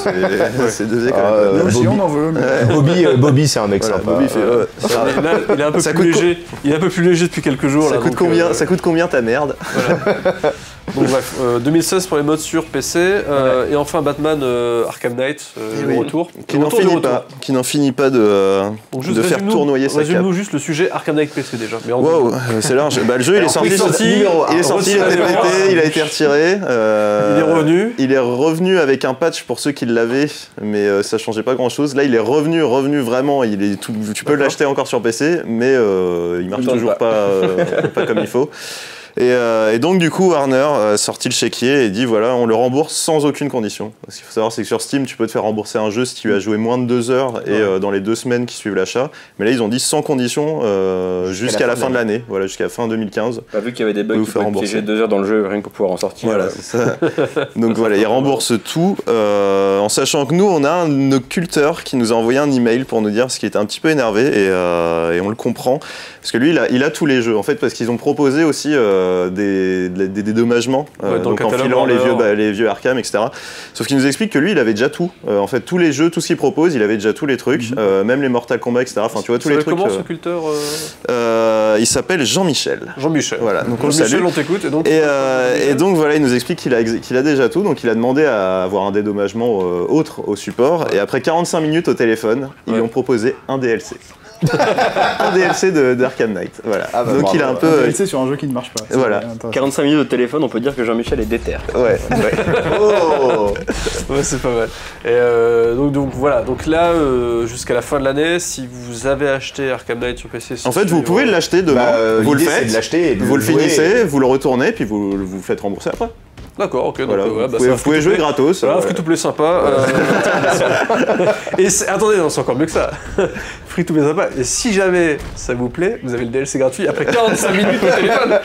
c'est deux écoles. Ah, euh, Bobby, on en veut. Mais... Bobby, euh, Bobby c'est un mec voilà, sympa. Bobby fait, euh, ça, mais là, il est un peu ça plus léger. Il est un peu plus léger depuis quelques jours. Ça, là, coûte, donc, combien, euh... ça coûte combien ta merde voilà. Donc bref, euh, deux mille seize pour les modes sur P C, euh, ouais. et enfin Batman euh, Arkham Knight, euh, oui. retour. Qui n'en finit, finit pas de, euh, de faire tournoyer sa cape. Résume-nous juste le sujet Arkham Knight P C déjà. Waouh, c'est large. Bah, le jeu Alors, il est sorti, il est sorti, il a été pété, il a été retiré. Euh, il est revenu. Il est revenu avec un patch pour ceux qui l'avaient, mais euh, ça changeait pas grand chose. Là il est revenu, revenu vraiment, il est tout, tu peux l'acheter encore sur P C, mais euh, il marche toujours pas, pas, euh, pas comme il faut. Et, euh, et donc du coup Warner a sorti le chéquier et dit voilà on le rembourse sans aucune condition. Ce qu'il faut savoir c'est que sur Steam tu peux te faire rembourser un jeu si tu as joué moins de deux heures et ouais. euh, dans les deux semaines qui suivent l'achat. Mais là ils ont dit sans condition euh, jusqu'à la fin de l'année, voilà jusqu'à fin deux mille quinze. Bah, vu qu'il y avait des bugs qui pouvaient piéger deux heures dans le jeu rien que pour pouvoir en sortir. Voilà, euh... ça. Donc voilà ils remboursent tout euh, en sachant que nous on a un occulteur qui nous a envoyé un email pour nous dire ce qui était un petit peu énervé et, euh, et on le comprend parce que lui il a, il a tous les jeux en fait parce qu'ils ont proposé aussi euh, Des, des, des dédommagements ouais, euh, donc en filant les vieux, bah, les vieux Arkham, et cetera. Sauf qu'il nous explique que lui, il avait déjà tout. Euh, en fait, tous les jeux, tout ce qu'il propose, il avait déjà tous les trucs, mm-hmm. euh, même les Mortal Kombat, et cetera. Enfin, tu vois tous les trucs. Comment ce culteur euh... euh, Il s'appelle Jean-Michel. Jean-Michel. Voilà. Donc on salue. On t'écoute. Et, donc, et, euh, et donc voilà, il nous explique qu'il a, qu'il a déjà tout. Donc il a demandé à avoir un dédommagement euh, autre au support. Et après quarante-cinq minutes au téléphone, ils ouais. lui ont proposé un D L C. un D L C d'Arkham Knight, voilà. Ah bah donc bravo. il a un peu. Un D L C sur un jeu qui ne marche pas. Voilà. quarante-cinq minutes de téléphone, on peut dire que Jean-Michel est déterre. Ouais. ouais. oh ouais, c'est pas mal. Et euh, donc, donc voilà, donc là, euh, jusqu'à la fin de l'année, si vous avez acheté Arkham Knight sur P C, en fait, vous pouvez l'acheter demain. Bah, euh, vous le faites, l'acheter, vous le, le finissez, et... vous le retournez, puis vous vous faites rembourser après. D'accord, ok. Voilà, donc, vous, ouais, bah, pouvez, vous pouvez jouer gratos. Voilà, ouais. Free to play sympa. Euh, et attendez, non, c'est encore mieux que ça. Free to play sympa. Et si jamais ça vous plaît, vous avez le D L C gratuit après quarante-cinq minutes au téléphone.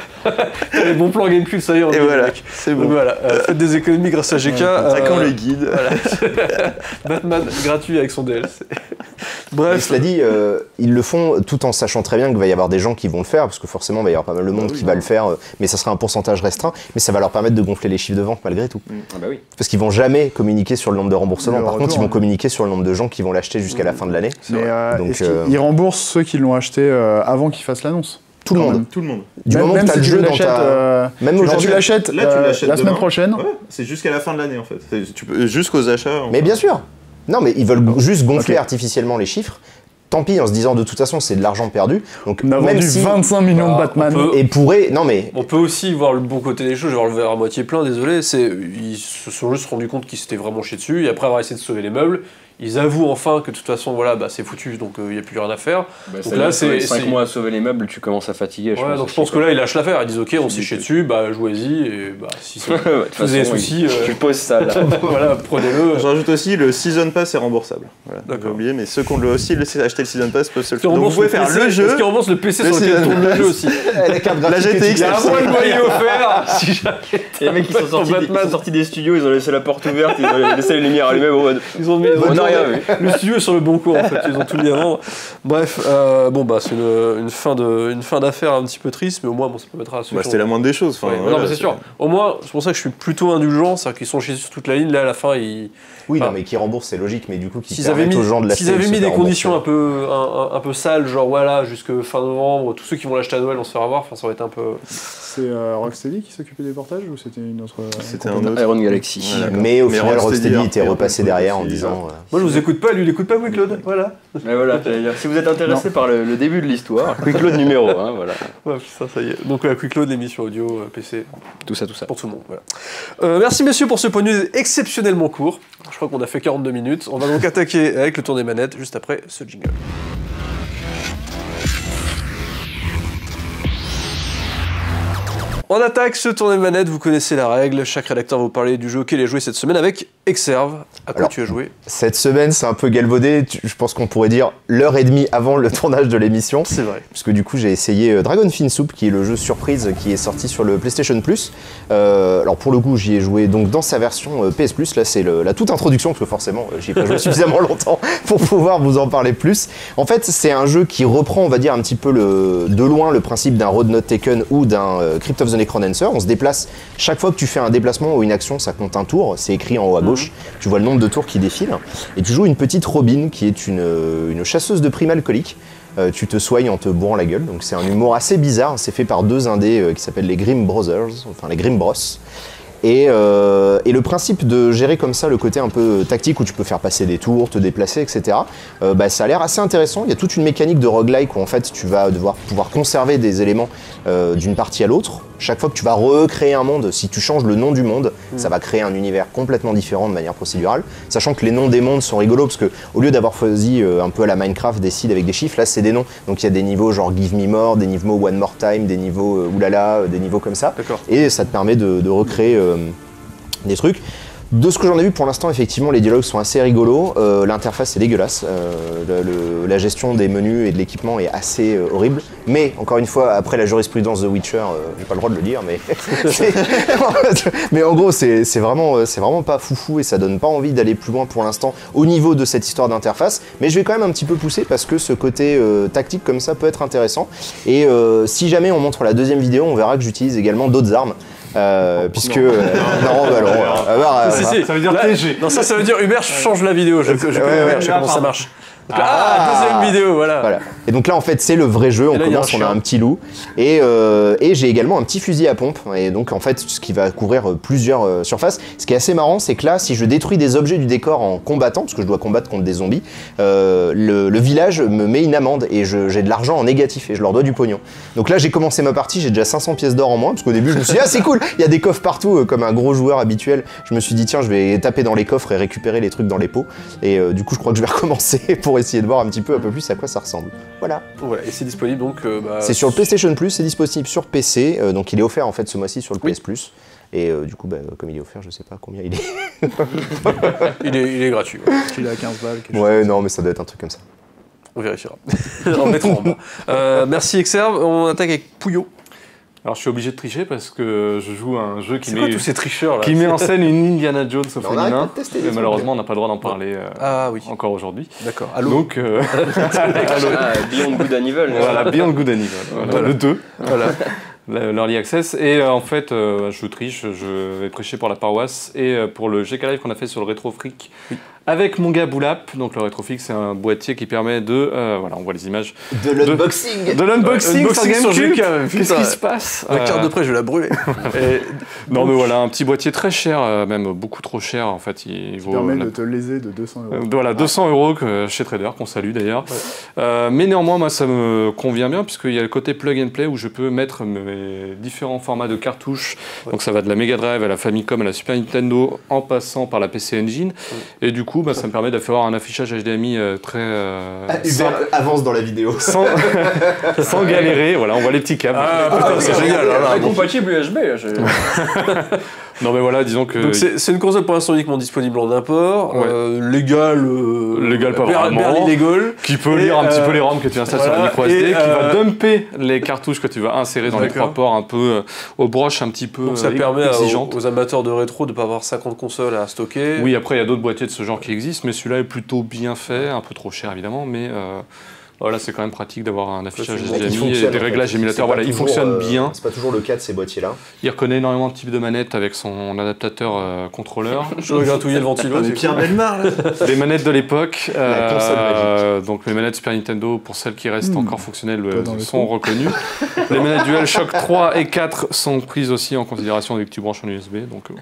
Les bons plans Gamekult, ça y est, on est voilà, c'est bon. Donc, voilà, euh, faites des économies grâce à G K. Attaquant euh, le guide. Voilà. Batman gratuit avec son D L C. Bref. Mais cela dit, euh, ils le font tout en sachant très bien qu'il va y avoir des gens qui vont le faire, parce que forcément, il va y avoir pas mal de monde oui, qui oui. va le faire, mais ça sera un pourcentage restreint, mais ça va leur permettre de gonfler les chiffres de vente malgré tout. Ah bah oui. Parce qu'ils vont jamais communiquer sur le nombre de remboursements, par retour, contre, ils vont communiquer sur le nombre de gens qui vont l'acheter jusqu'à mmh. la fin de l'année. Euh, Donc euh... ils remboursent ceux qui l'ont acheté euh, avant qu'ils fassent l'annonce. Tout le, monde. tout le monde. Du même, moment que si tu l'achètes ta... euh, euh, la semaine demain. prochaine. Ouais, c'est jusqu'à la fin de l'année en fait. Jusqu'aux achats. Enfin. Mais bien sûr. Non mais ils veulent juste gonfler okay. artificiellement les chiffres. Tant pis, en se disant de toute façon c'est de l'argent perdu. Donc on a même vendu si... vingt-cinq millions de Batman peut... et pourrait non mais on peut aussi voir le bon côté des choses, genre le verre à moitié plein. Désolé, c'est ils se sont juste rendu compte qu'ils s'étaient vraiment chiés dessus et après avoir essayé de sauver les meubles. Ils avouent enfin que de toute façon voilà bah c'est foutu donc il euh, n'y a plus rien à faire. Bah, donc là c'est cinq mois à sauver les meubles, tu commences à fatiguer. Je ouais, pense donc je pense que là ils lâchent l'affaire, ils disent ok on s'y chie dessus, bah jouez-y et bah si c'est vous avez des soucis, il... euh... tu poses ça là. voilà prenez-le. J'ajoute aussi le season pass est remboursable. Voilà, d'accord. Oublié mais ceux qui ont le aussi acheté le season pass peuvent se le faire. Donc vous pouvez faire le jeu. Est-ce qu'ils remboursent le P C sur lequel tourne le jeu aussi. La carte graphique. Il y a un moyen moyen offert. Si jamais. Les mecs qui sont sortis des studios, ils ont laissé la porte ouverte, ils ont laissé les lumières allumées. Ils ont mis oui. Le studio est sur le bon cours, en fait, ils ont tout mis à vendre. Bref, euh, bon, bah, c'est une, une fin de, une fin d'affaire un petit peu triste, mais au moins, bon, ça permettra à ceux bah, qui. C'était ont... la moindre des choses. Enfin, ouais, voilà, non, mais c'est sûr. Au moins, c'est pour ça que je suis plutôt indulgent, c'est-à-dire qu'ils sont chez sur toute la ligne, là, à la fin, ils. Oui, enfin, non, mais qui remboursent, c'est logique, mais du coup, qui permettent mis, aux gens de l'acheter. S'ils avaient mis des conditions un peu, un, un, un peu sales, genre, voilà, jusque fin novembre, tous ceux qui vont l'acheter à Noël, on se fait avoir, enfin, ça aurait été un peu. C'est euh, Rocksteady qui s'occupait des portages ou c'était une autre. C'était un autre. Iron Galaxy. Ouais, mais au mais final, Rocksteady était repassé derrière en disant. Moi, je vous écoute pas, lui, il écoute pas, oui, Claude. Voilà. Mais voilà, si vous êtes intéressé par le, le début de l'histoire, Quick Load numéro un, hein, voilà. Ouais, ça, ça y est. Donc, la Quick Load, l'émission audio, euh, P C, tout ça, tout ça. Pour tout le monde, voilà. Euh, merci, messieurs, pour ce point news exceptionnellement court. Je crois qu'on a fait quarante-deux minutes. On va donc attaquer avec le tour des manettes juste après ce jingle. On attaque ce tour des manettes, vous connaissez la règle, chaque rédacteur va vous parler du jeu auquel il a joué cette semaine avec Exerve. À quoi Alors, tu as joué ? Cette semaine, c'est un peu galvaudé, je pense qu'on pourrait dire l'heure et demie avant le tournage de l'émission. C'est vrai. Parce que du coup, j'ai essayé Dragonfin Soup, qui est le jeu surprise qui est sorti sur le PlayStation Plus. Euh, alors pour le coup, j'y ai joué donc dans sa version P S Plus, là c'est la toute introduction, parce que forcément, j'y ai pas joué suffisamment longtemps pour pouvoir vous en parler plus. En fait, c'est un jeu qui reprend, on va dire, un petit peu le, de loin le principe d'un Road Not Taken ou d'un euh, Crypt of the Necrodancer. On se déplace, chaque fois que tu fais un déplacement ou une action, ça compte un tour, c'est écrit en haut à gauche, mmh. Tu vois le nombre de tours qui défilent, et tu joues une petite Robin qui est une, une chasseuse de primes alcooliques. Euh, tu te soignes en te bourrant la gueule, donc c'est un humour assez bizarre, c'est fait par deux indés euh, qui s'appellent les Grimm Brothers, enfin les Grimm Bros. Et, euh, et le principe de gérer comme ça le côté un peu tactique où tu peux faire passer des tours, te déplacer, et cetera. Euh, bah, ça a l'air assez intéressant. Il y a toute une mécanique de roguelike où en fait tu vas devoir pouvoir conserver des éléments euh, d'une partie à l'autre. Chaque fois que tu vas recréer un monde, si tu changes le nom du monde, mmh. ça va créer un univers complètement différent de manière procédurale. Sachant que les noms des mondes sont rigolos parce que au lieu d'avoir choisi euh, un peu à la Minecraft des seeds avec des chiffres, là c'est des noms. Donc il y a des niveaux genre Give Me More, des niveaux One More Time, des niveaux euh, Oulala, des niveaux comme ça. Et ça te permet de, de recréer euh, des trucs. De ce que j'en ai vu pour l'instant, effectivement, les dialogues sont assez rigolos. Euh, L'interface est dégueulasse. Euh, le, le, la gestion des menus et de l'équipement est assez euh, horrible. Mais, encore une fois, après la jurisprudence de Witcher, euh, j'ai pas le droit de le dire, mais... mais en gros, c'est vraiment, vraiment pas foufou et ça donne pas envie d'aller plus loin pour l'instant au niveau de cette histoire d'interface. Mais je vais quand même un petit peu pousser parce que ce côté euh, tactique comme ça peut être intéressant. Et euh, si jamais on montre la deuxième vidéo, on verra que j'utilise également d'autres armes. Euh, puisque... Non, euh, non bah alors... Euh, bah, si, bah, si, bah. Ça veut dire là, T G. Non, ça, ça veut dire Hubert change la vidéo, je, je, je, ouais, ouais, Hubert, je sais comment ça marche. Donc, ah, ah, deuxième vidéo, voilà. voilà. Et donc là, en fait, c'est le vrai jeu. On là, commence, a on a un petit loup. Et, euh, et j'ai également un petit fusil à pompe. Et donc, en fait, ce qui va couvrir plusieurs euh, surfaces. Ce qui est assez marrant, c'est que là, si je détruis des objets du décor en combattant, parce que je dois combattre contre des zombies, euh, le, le village me met une amende et j'ai de l'argent en négatif et je leur dois du pognon. Donc là, j'ai commencé ma partie, j'ai déjà cinq cents pièces d'or en moins, parce qu'au début, je me suis dit, ah, c'est cool, il y a des coffres partout. Euh, comme un gros joueur habituel, je me suis dit, tiens, je vais taper dans les coffres et récupérer les trucs dans les pots. Et euh, du coup, je crois que je vais recommencer pour essayer de voir un petit peu, un peu plus à quoi ça ressemble. Voilà. Voilà, et c'est disponible donc... Euh, bah, c'est sur le PlayStation Plus, c'est disponible sur P C, euh, donc il est offert en fait ce mois-ci sur le oui. P S Plus. Et euh, du coup, bah, comme il est offert, je sais pas combien il est. il, est il est gratuit. Ouais. Il est à quinze balles. Ouais, chose. Non, mais ça doit être un truc comme ça. On vérifiera. en mettant en bas. Euh, merci Exerve, on attaque avec Pouillot. Alors je suis obligé de tricher parce que je joue à un jeu qui met, quoi, tous ces tricheurs, là, qui met en scène une Indiana Jones au féminin. Mais malheureusement on n'a pas le droit d'en parler euh, ah, oui. encore aujourd'hui. D'accord. Donc euh... ah, Beyond Good and Evil. Voilà, Beyond Good and Evil. Voilà, voilà. Le deux. Voilà. L'Early Access. Et euh, en fait, euh, je triche, je vais prêcher pour la paroisse. Et euh, pour le G K Live qu'on a fait sur le Retro Freak, oui. avec mon gars Boulap. Donc le Retro Freak, c'est un boîtier qui permet de... Euh, voilà, on voit les images. De l'unboxing. De l'unboxing sur GameCube. Qu'est-ce qui se passe? La carte de prêt, je vais la brûler. et, non mais voilà, un petit boîtier très cher, euh, même beaucoup trop cher en fait. Il, il vaut, permet la... de te léser de deux cents euros. Euh, voilà, ah. deux cents euros que, chez Trader, qu'on salue d'ailleurs. Ouais. Euh, mais néanmoins, moi, ça me convient bien, puisqu'il y a le côté plug and play où je peux mettre... mes différents formats de cartouches, ouais. donc ça va de la Mega Drive à la Famicom à la Super Nintendo en passant par la P C Engine, ouais. et du coup bah, ça me permet d'avoir un affichage H D M I euh, très... Euh, ah, sans... avance dans la vidéo sans, sans galérer, voilà, on voit les petits câbles. Ah, ah, c'est génial, là, là, là, bon. Compatible U S B. Non mais voilà, disons que... C'est une console pour l'instant uniquement disponible en import, ouais. euh, légal, euh, légal pas vraiment, légal, qui peut et lire euh, un petit peu les ROM que tu installes voilà, sur la micro S D, et qui euh, va dumper les cartouches que tu vas insérer dans les trois ports un peu euh, aux broches un petit peu exigeantes. Donc ça euh, permet exigeantes. Aux, aux amateurs de rétro de ne pas avoir cinquante consoles à stocker. Oui, après il y a d'autres boîtiers de ce genre qui existent, mais celui-là est plutôt bien fait, un peu trop cher évidemment, mais... Euh, voilà, c'est quand même pratique d'avoir un affichage H D M I et des réglages émulateurs. Voilà, il fonctionne bien. C'est pas toujours le cas de ces boîtiers-là. Il reconnaît énormément de types de manettes avec son adaptateur euh, contrôleur. Je regarde tout le ventilo. C'est Pierre Bellemare, là. Les manettes de l'époque. Euh, donc les manettes Super Nintendo, pour celles qui restent mmh. encore fonctionnelles, euh, sont reconnues. Les manettes DualShock trois et quatre sont prises aussi en considération dès que tu branches en U S B. Donc euh,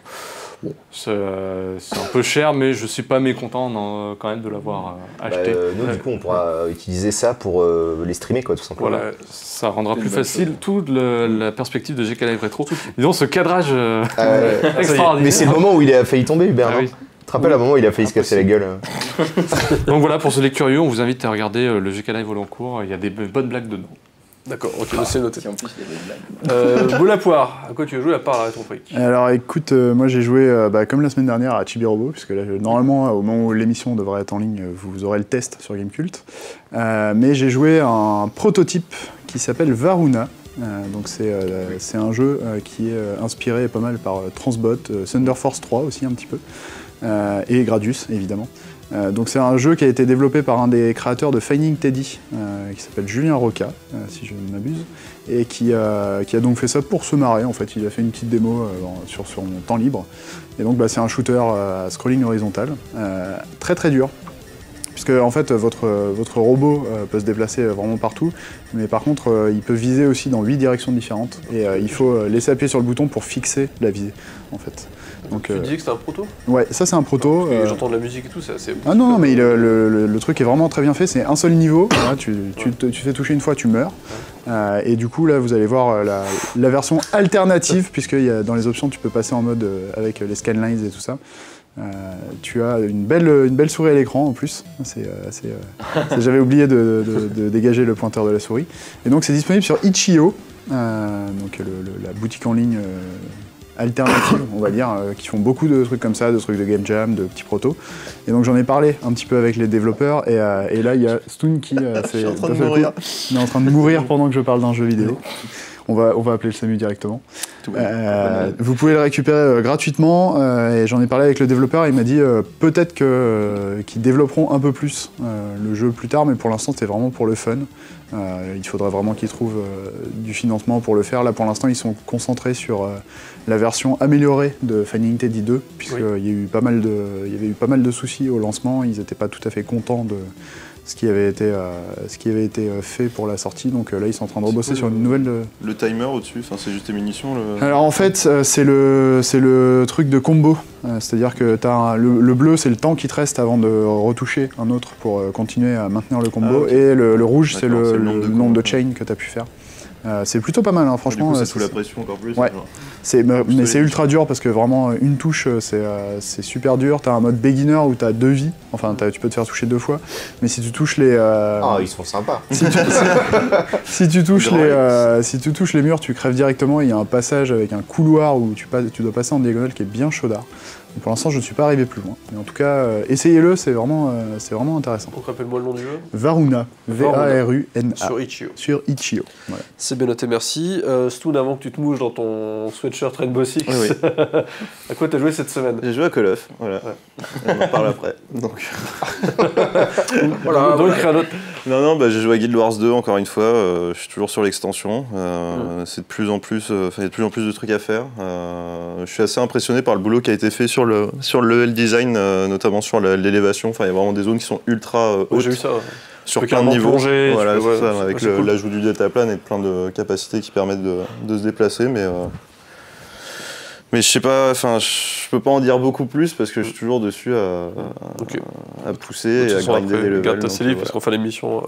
bon, c'est euh, un peu cher, mais je suis pas mécontent euh, quand même de l'avoir euh, acheté. Bah, euh, nous, du coup, on pourra utiliser ça pour euh, les streamer, quoi, tout simplement. Voilà, ça rendra plus facile toute la perspective de G K Live Retro. Disons, ce cadrage euh, euh, extraordinaire. Mais c'est le moment où il a failli tomber, Hubert. Ah oui. Tu te rappelles, à un moment où il a failli se casser la gueule. Donc voilà, pour ceux des curieux, on vous invite à regarder le G K Live au long cours. Il y a des bonnes blagues dedans. D'accord, ok, ah, c'est noté. En plus, il y a des blagues. Euh, Boulapoire, à quoi tu veux jouer à part la Retro Freak? Alors écoute, euh, moi j'ai joué, euh, bah, comme la semaine dernière, à Chibi-Robo, puisque là, normalement, au moment où l'émission devrait être en ligne, vous aurez le test sur Gamekult. Euh, mais j'ai joué à un prototype qui s'appelle Varuna. Euh, donc c'est euh, un jeu euh, qui est euh, inspiré pas mal par euh, Transbot, euh, Thunder Force trois aussi un petit peu, euh, et Gradius évidemment. Euh, donc c'est un jeu qui a été développé par un des créateurs de Finding Teddy, euh, qui s'appelle Julien Roca, euh, si je ne m'abuse, et qui, euh, qui a donc fait ça pour se marrer en fait. Il a fait une petite démo euh, sur son temps libre, et donc bah, c'est un shooter euh, à scrolling horizontal, euh, très très dur. Puisque en fait, votre, votre robot euh, peut se déplacer vraiment partout, mais par contre, euh, il peut viser aussi dans huit directions différentes, et euh, il faut laisser appuyer sur le bouton pour fixer la visée, en fait. Donc, tu euh... disais que c'était un proto? Ouais, ça c'est un proto. Euh... J'entends de la musique et tout, c'est assez... Ah non, non mais le, le, le, le truc est vraiment très bien fait, c'est un seul niveau, là, tu, tu, tu, tu fais toucher une fois, tu meurs. Ouais. Euh, et du coup, là, vous allez voir la, la version alternative, puisque y a, dans les options, tu peux passer en mode euh, avec les scanlines et tout ça. Euh, tu as une belle, une belle souris à l'écran en plus, euh, euh, j'avais oublié de, de, de dégager le pointeur de la souris. Et donc c'est disponible sur Itch point i o, euh, donc le, le, la boutique en ligne euh, alternative, on va dire, euh, qui font beaucoup de trucs comme ça, de trucs de game jam, de petits protos. Et donc j'en ai parlé un petit peu avec les développeurs, et, euh, et là il y a Stoon qui euh, est, en train de mourir. Coup, est en train de mourir pendant que je parle d'un jeu vidéo. On va, on va appeler le SAMU directement. Euh, vous pouvez le récupérer euh, gratuitement, euh, et j'en ai parlé avec le développeur, il m'a dit euh, peut-être qu'ils euh, qu'ils développeront un peu plus euh, le jeu plus tard, mais pour l'instant c'est vraiment pour le fun. Euh, il faudrait vraiment qu'ils trouvent euh, du financement pour le faire. Là pour l'instant ils sont concentrés sur euh, la version améliorée de Finding Teddy deux, puisqu'il oui. y a eu pas mal de, il y avait eu pas mal de soucis au lancement, ils n'étaient pas tout à fait contents de... Ce qui, avait été, euh, ce qui avait été fait pour la sortie, donc euh, là ils sont en train de rebosser sur une nouvelle... Euh... Le timer au-dessus, enfin, c'est juste tes munitions le... Alors en fait, euh, c'est le, le truc de combo, euh, c'est-à-dire que t'as un, le, le bleu c'est le temps qui te reste avant de retoucher un autre pour euh, continuer à maintenir le combo, ah, okay. et le, le rouge c'est le, le nombre de, le nombre de chain que t'as pu faire. Euh, c'est plutôt pas mal, hein, franchement. Du coup, c'est sous la pression encore plus. Ouais. Genre... Mais c'est ultra dur parce que vraiment, une touche, c'est euh, super dur. T'as un mode beginner où t'as deux vies. Enfin, tu peux te faire toucher deux fois. Mais si tu touches les... Euh... Ah, ils sont sympas. Si tu, si tu touches les, euh, si tu touches les murs, tu crèves directement. Il y a un passage avec un couloir où tu, passes, tu dois passer en diagonale qui est bien chaudard. Donc pour l'instant, je ne suis pas arrivé plus loin. Mais en tout cas, euh, essayez-le, c'est vraiment, euh, vraiment intéressant. Donc, rappelle-moi le nom du jeu. Varuna. V A R U N A. Sur Itch point i o. Sur Itch point i o. Voilà. C'est bien noté, merci. Euh, Stoon, avant que tu te mouches dans ton sweatshirt Rainbow Six, oui, oui. à quoi tu as joué cette semaine? J'ai joué à Call of. Voilà. Ouais. On en parle après. Donc, voilà, donc voilà. Autre... Non, non, bah, j'ai joué à Guild Wars deux encore une fois. Euh, je suis toujours sur l'extension. Euh, mm. C'est de plus en plus. Euh, il y a de plus en plus de trucs à faire. Euh, je suis assez impressionné par le boulot qui a été fait sur le sur le level design, euh, notamment sur l'élévation. Enfin, il y a vraiment des zones qui sont ultra euh, hautes. J'ai vu ça. Ouais. Sur plein de niveaux, plonger, voilà, vois, ça, avec l'ajout cool. du deltaplane et plein de capacités qui permettent de, de se déplacer, mais euh, mais je sais pas, enfin je peux pas en dire beaucoup plus parce que je suis toujours dessus à, okay. à, à pousser et à grinder les levels. Garde ta livre parce qu'on fait l'émission. Euh,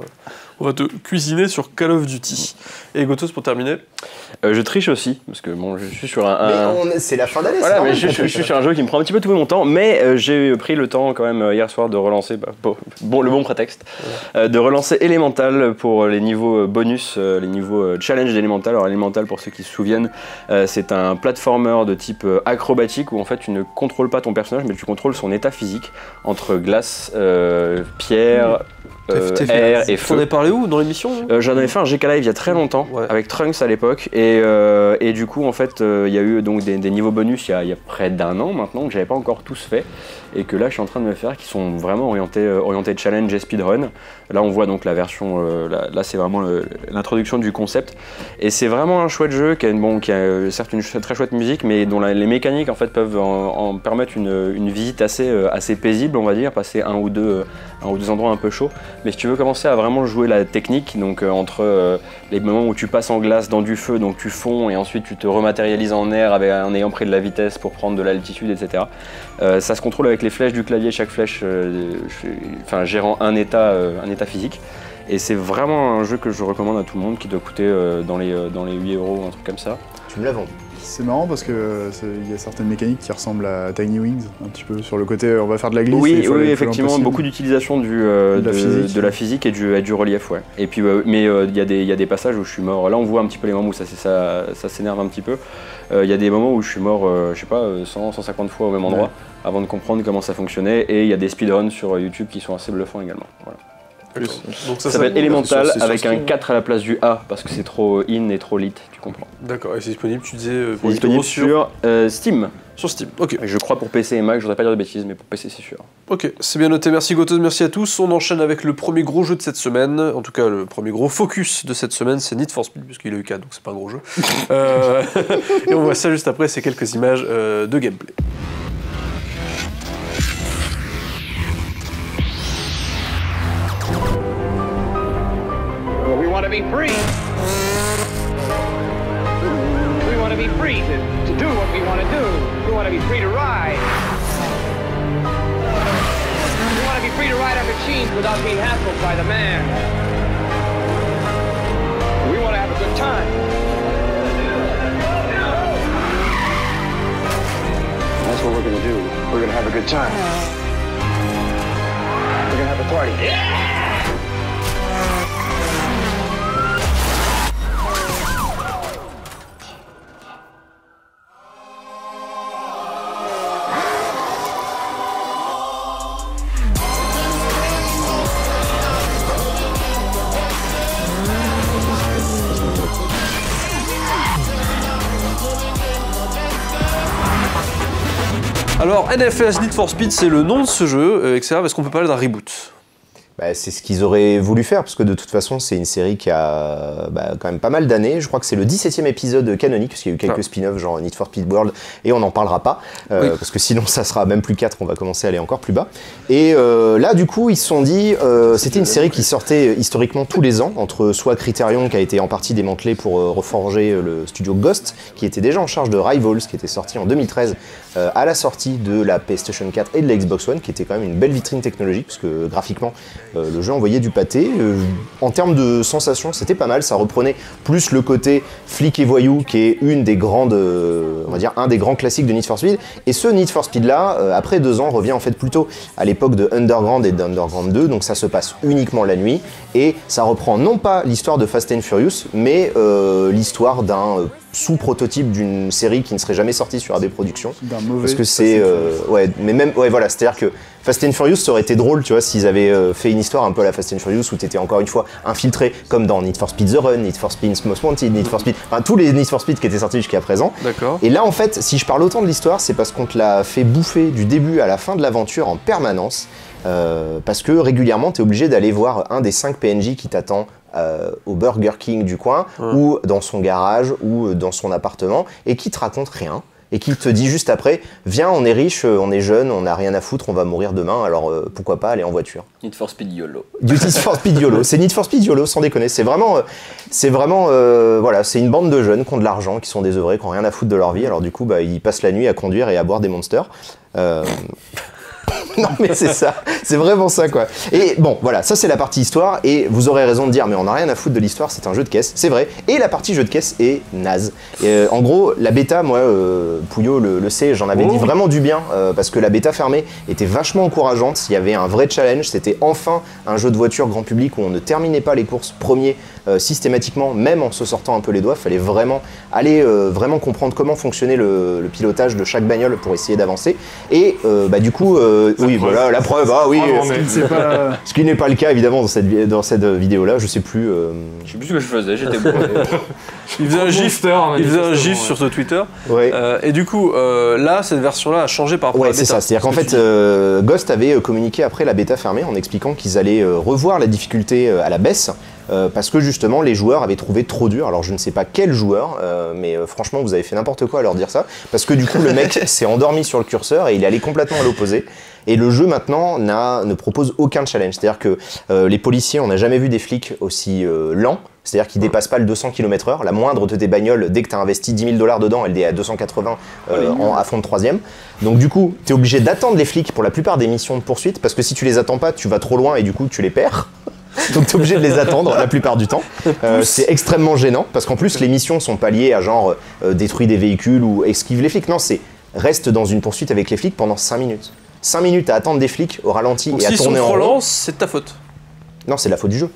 on va te cuisiner sur Call of Duty. Et Gotos, pour terminer, euh, je triche aussi parce que bon, je suis sur un. un... Mais c'est la fin d'année. Voilà, mais je, je, je suis sur un jeu qui me prend un petit peu tout mon temps, mais euh, j'ai pris le temps quand même hier soir de relancer. Bah, bon, bon, le bon prétexte euh, de relancer Elemental pour les niveaux bonus, euh, les niveaux challenge d'Elemental. Alors Elemental, pour ceux qui se souviennent, euh, c'est un platformer de type type acrobatique où en fait tu ne contrôles pas ton personnage mais tu contrôles son état physique entre glace, euh, pierre, euh, air et feu. T'en avais parlé où dans l'émission? euh, J'en avais fait un G K Live il y a très longtemps, ouais, avec Trunks à l'époque et, euh, et du coup en fait il euh, y a eu donc des, des niveaux bonus il y a, y a près d'un an maintenant que j'avais pas encore tous fait et que là je suis en train de me faire qui sont vraiment orientés, orientés challenge et speedrun. Là on voit donc la version, euh, là, là c'est vraiment l'introduction du concept et c'est vraiment un chouette jeu qui a, bon, qui a certes une très chouette musique mais dont la, les mécaniques en fait peuvent en, en permettre une, une visite assez, euh, assez paisible on va dire, passer un ou, deux, euh, un ou deux endroits un peu chauds mais si tu veux commencer à vraiment jouer la technique donc euh, entre euh, les moments où tu passes en glace dans du feu donc tu fonds et ensuite tu te rematérialises en air avec, en ayant pris de la vitesse pour prendre de l'altitude et cetera. Euh, ça se contrôle avec les flèches du clavier, chaque flèche euh, enfin, gérant un état, euh, un état physique. Et c'est vraiment un jeu que je recommande à tout le monde, qui doit coûter euh, dans les, euh, dans les huit euros, un truc comme ça. Tu me l'as vendu. C'est marrant parce qu'il y a certaines mécaniques qui ressemblent à Tiny Wings, un petit peu sur le côté on va faire de la glisse. Oui, oui effectivement, beaucoup d'utilisation euh, de, de, de la physique et du, et du relief. Ouais. Et puis, euh, mais il euh, y, y a des passages où je suis mort. Là, on voit un petit peu les moments où ça, ça, ça s'énerve un petit peu. Il euh, y a des moments où je suis mort, euh, je sais pas, cent, cent cinquante fois au même endroit, ouais, avant de comprendre comment ça fonctionnait. Et il y a des speedruns sur YouTube qui sont assez bluffants également. Voilà. Plus. Donc ça s'appelle Elemental avec un quatre à la place du A parce que c'est trop in et trop lit, tu comprends. D'accord, et c'est disponible, tu disais, pour disponible sur euh, Steam. Sur Steam, ok. Je crois pour P C et Mac, je voudrais pas dire de bêtises, mais pour P C c'est sûr. Ok, c'est bien noté, merci Gotos, merci à tous. On enchaîne avec le premier gros jeu de cette semaine, en tout cas le premier gros focus de cette semaine, c'est Need for Speed, puisqu'il a eu quatre, donc c'est pas un gros jeu. euh, et on voit ça juste après, c'est quelques images euh, de gameplay. To be free. We want to be free to, to do what we want to do. We want to be free to ride. We want to be free to ride our machines without being hassled by the man. We want to have a good time. That's what we're going to do. We're going to have a good time. We're going to have a party. Yeah! Alors, N F S Need for Speed, c'est le nom de ce jeu, Exerve, est-ce qu'on peut parler d'un reboot? Bah, c'est ce qu'ils auraient voulu faire, parce que de toute façon, c'est une série qui a bah, quand même pas mal d'années. Je crois que c'est le dix-septième épisode canonique, parce qu'il y a eu quelques ah. spin-offs, genre Need for Speed World, et on n'en parlera pas, euh, oui. parce que sinon, ça sera même plus quatre, on va commencer à aller encore plus bas. Et euh, là, du coup, ils se sont dit, euh, c'était une série qui sortait historiquement tous les ans, entre soit Criterion, qui a été en partie démantelé pour euh, reforger le studio Ghost, qui était déjà en charge de Rivals, qui était sorti en deux mille treize, euh, à la sortie de la PlayStation quatre et de la Xbox One, qui était quand même une belle vitrine technologique, parce que graphiquement, Euh, le jeu envoyait du pâté. Euh, en termes de sensations, c'était pas mal. Ça reprenait plus le côté flic et voyou, qui est une des grandes, euh, on va dire, un des grands classiques de Need for Speed. Et ce Need for Speed là, euh, après deux ans, revient en fait plutôt à l'époque de Underground et d'Underground deux. Donc ça se passe uniquement la nuit et ça reprend non pas l'histoire de Fast and Furious, mais euh, l'histoire d'un euh, sous-prototype d'une série qui ne serait jamais sortie sur A B Productions. D'un mauvais. Parce que c'est, euh, ouais, mais même, ouais, voilà, c'est-à-dire que Fast and Furious, ça aurait été drôle, tu vois, s'ils avaient euh, fait une histoire un peu à la Fast and Furious où t'étais encore une fois infiltré, comme dans Need for Speed The Run, Need for Speed Most Wanted, Need for Speed, enfin tous les Need for Speed qui étaient sortis jusqu'à présent. D'accord. Et là, en fait, si je parle autant de l'histoire, c'est parce qu'on te l'a fait bouffer du début à la fin de l'aventure en permanence, euh, parce que régulièrement, t'es obligé d'aller voir un des cinq P N J qui t'attend Euh, au Burger King du coin, ouais, ou dans son garage, ou dans son appartement, et qui te raconte rien, et qui te dit juste après, viens, on est riche, on est jeune, on n'a rien à foutre, on va mourir demain, alors euh, pourquoi pas aller en voiture. Need for Speed YOLO. Need for Speed YOLO, c'est Need for Speed YOLO, sans déconner, c'est vraiment, euh, c'est vraiment, euh, voilà, c'est une bande de jeunes qui ont de l'argent, qui sont désœuvrés, qui n'ont rien à foutre de leur vie, alors du coup, bah, ils passent la nuit à conduire et à boire des monsters. Euh... Non mais c'est ça, c'est vraiment ça quoi. Et bon voilà, ça c'est la partie histoire, et vous aurez raison de dire mais on n'a rien à foutre de l'histoire, c'est un jeu de caisse, c'est vrai. Et la partie jeu de caisse est naze. Et, euh, en gros la bêta, moi euh, Pouillot le, le sait, j'en avais oh. dit vraiment du bien, euh, parce que la bêta fermée était vachement encourageante, il y avait un vrai challenge, c'était enfin un jeu de voiture grand public où on ne terminait pas les courses premiers euh, systématiquement, même en se sortant un peu les doigts, fallait vraiment aller euh, vraiment comprendre comment fonctionnait le, le pilotage de chaque bagnole pour essayer d'avancer. Et euh, bah du coup... Euh, oui, preuve. Voilà, la preuve, ah oui, ah, non, ce, qui, pas... ce qui n'est pas le cas évidemment dans cette, dans cette vidéo-là, je sais plus... Euh... Je sais plus ce que je faisais, j'étais bourré. Il faisait un gif, il faisait un gif ouais. sur ce Twitter, ouais. euh, et du coup, euh, là, cette version-là a changé par rapport ouais, à la bêta. C'est ça, c'est-à-dire qu'en fait, euh, Ghost avait communiqué après la bêta fermée en expliquant qu'ils allaient euh, revoir la difficulté à la baisse, Euh, parce que justement les joueurs avaient trouvé trop dur. Alors je ne sais pas quel joueur, euh, mais euh, franchement vous avez fait n'importe quoi à leur dire ça, parce que du coup le mec s'est endormi sur le curseur et il est allé complètement à l'opposé. Et le jeu maintenant ne propose aucun challenge, c'est-à-dire que euh, les policiers, on n'a jamais vu des flics aussi euh, lents, c'est-à-dire qu'ils dépassent pas le deux cents kilomètres heure, la moindre de tes bagnoles, dès que tu as investi dix mille dollars dedans, elle est à deux cent quatre-vingts euh, en, à fond de troisième. Donc du coup, tu es obligé d'attendre les flics pour la plupart des missions de poursuite, parce que si tu les attends pas, tu vas trop loin et du coup tu les perds. Donc t'es obligé de les attendre la plupart du temps. Euh, c'est extrêmement gênant parce qu'en plus les missions sont pas liées à genre euh, détruire des véhicules ou esquive les flics. Non, c'est reste dans une poursuite avec les flics pendant cinq minutes. cinq minutes à attendre des flics au ralenti donc et si à tourner en rond. C'est de ta faute. Non, c'est de la faute du jeu.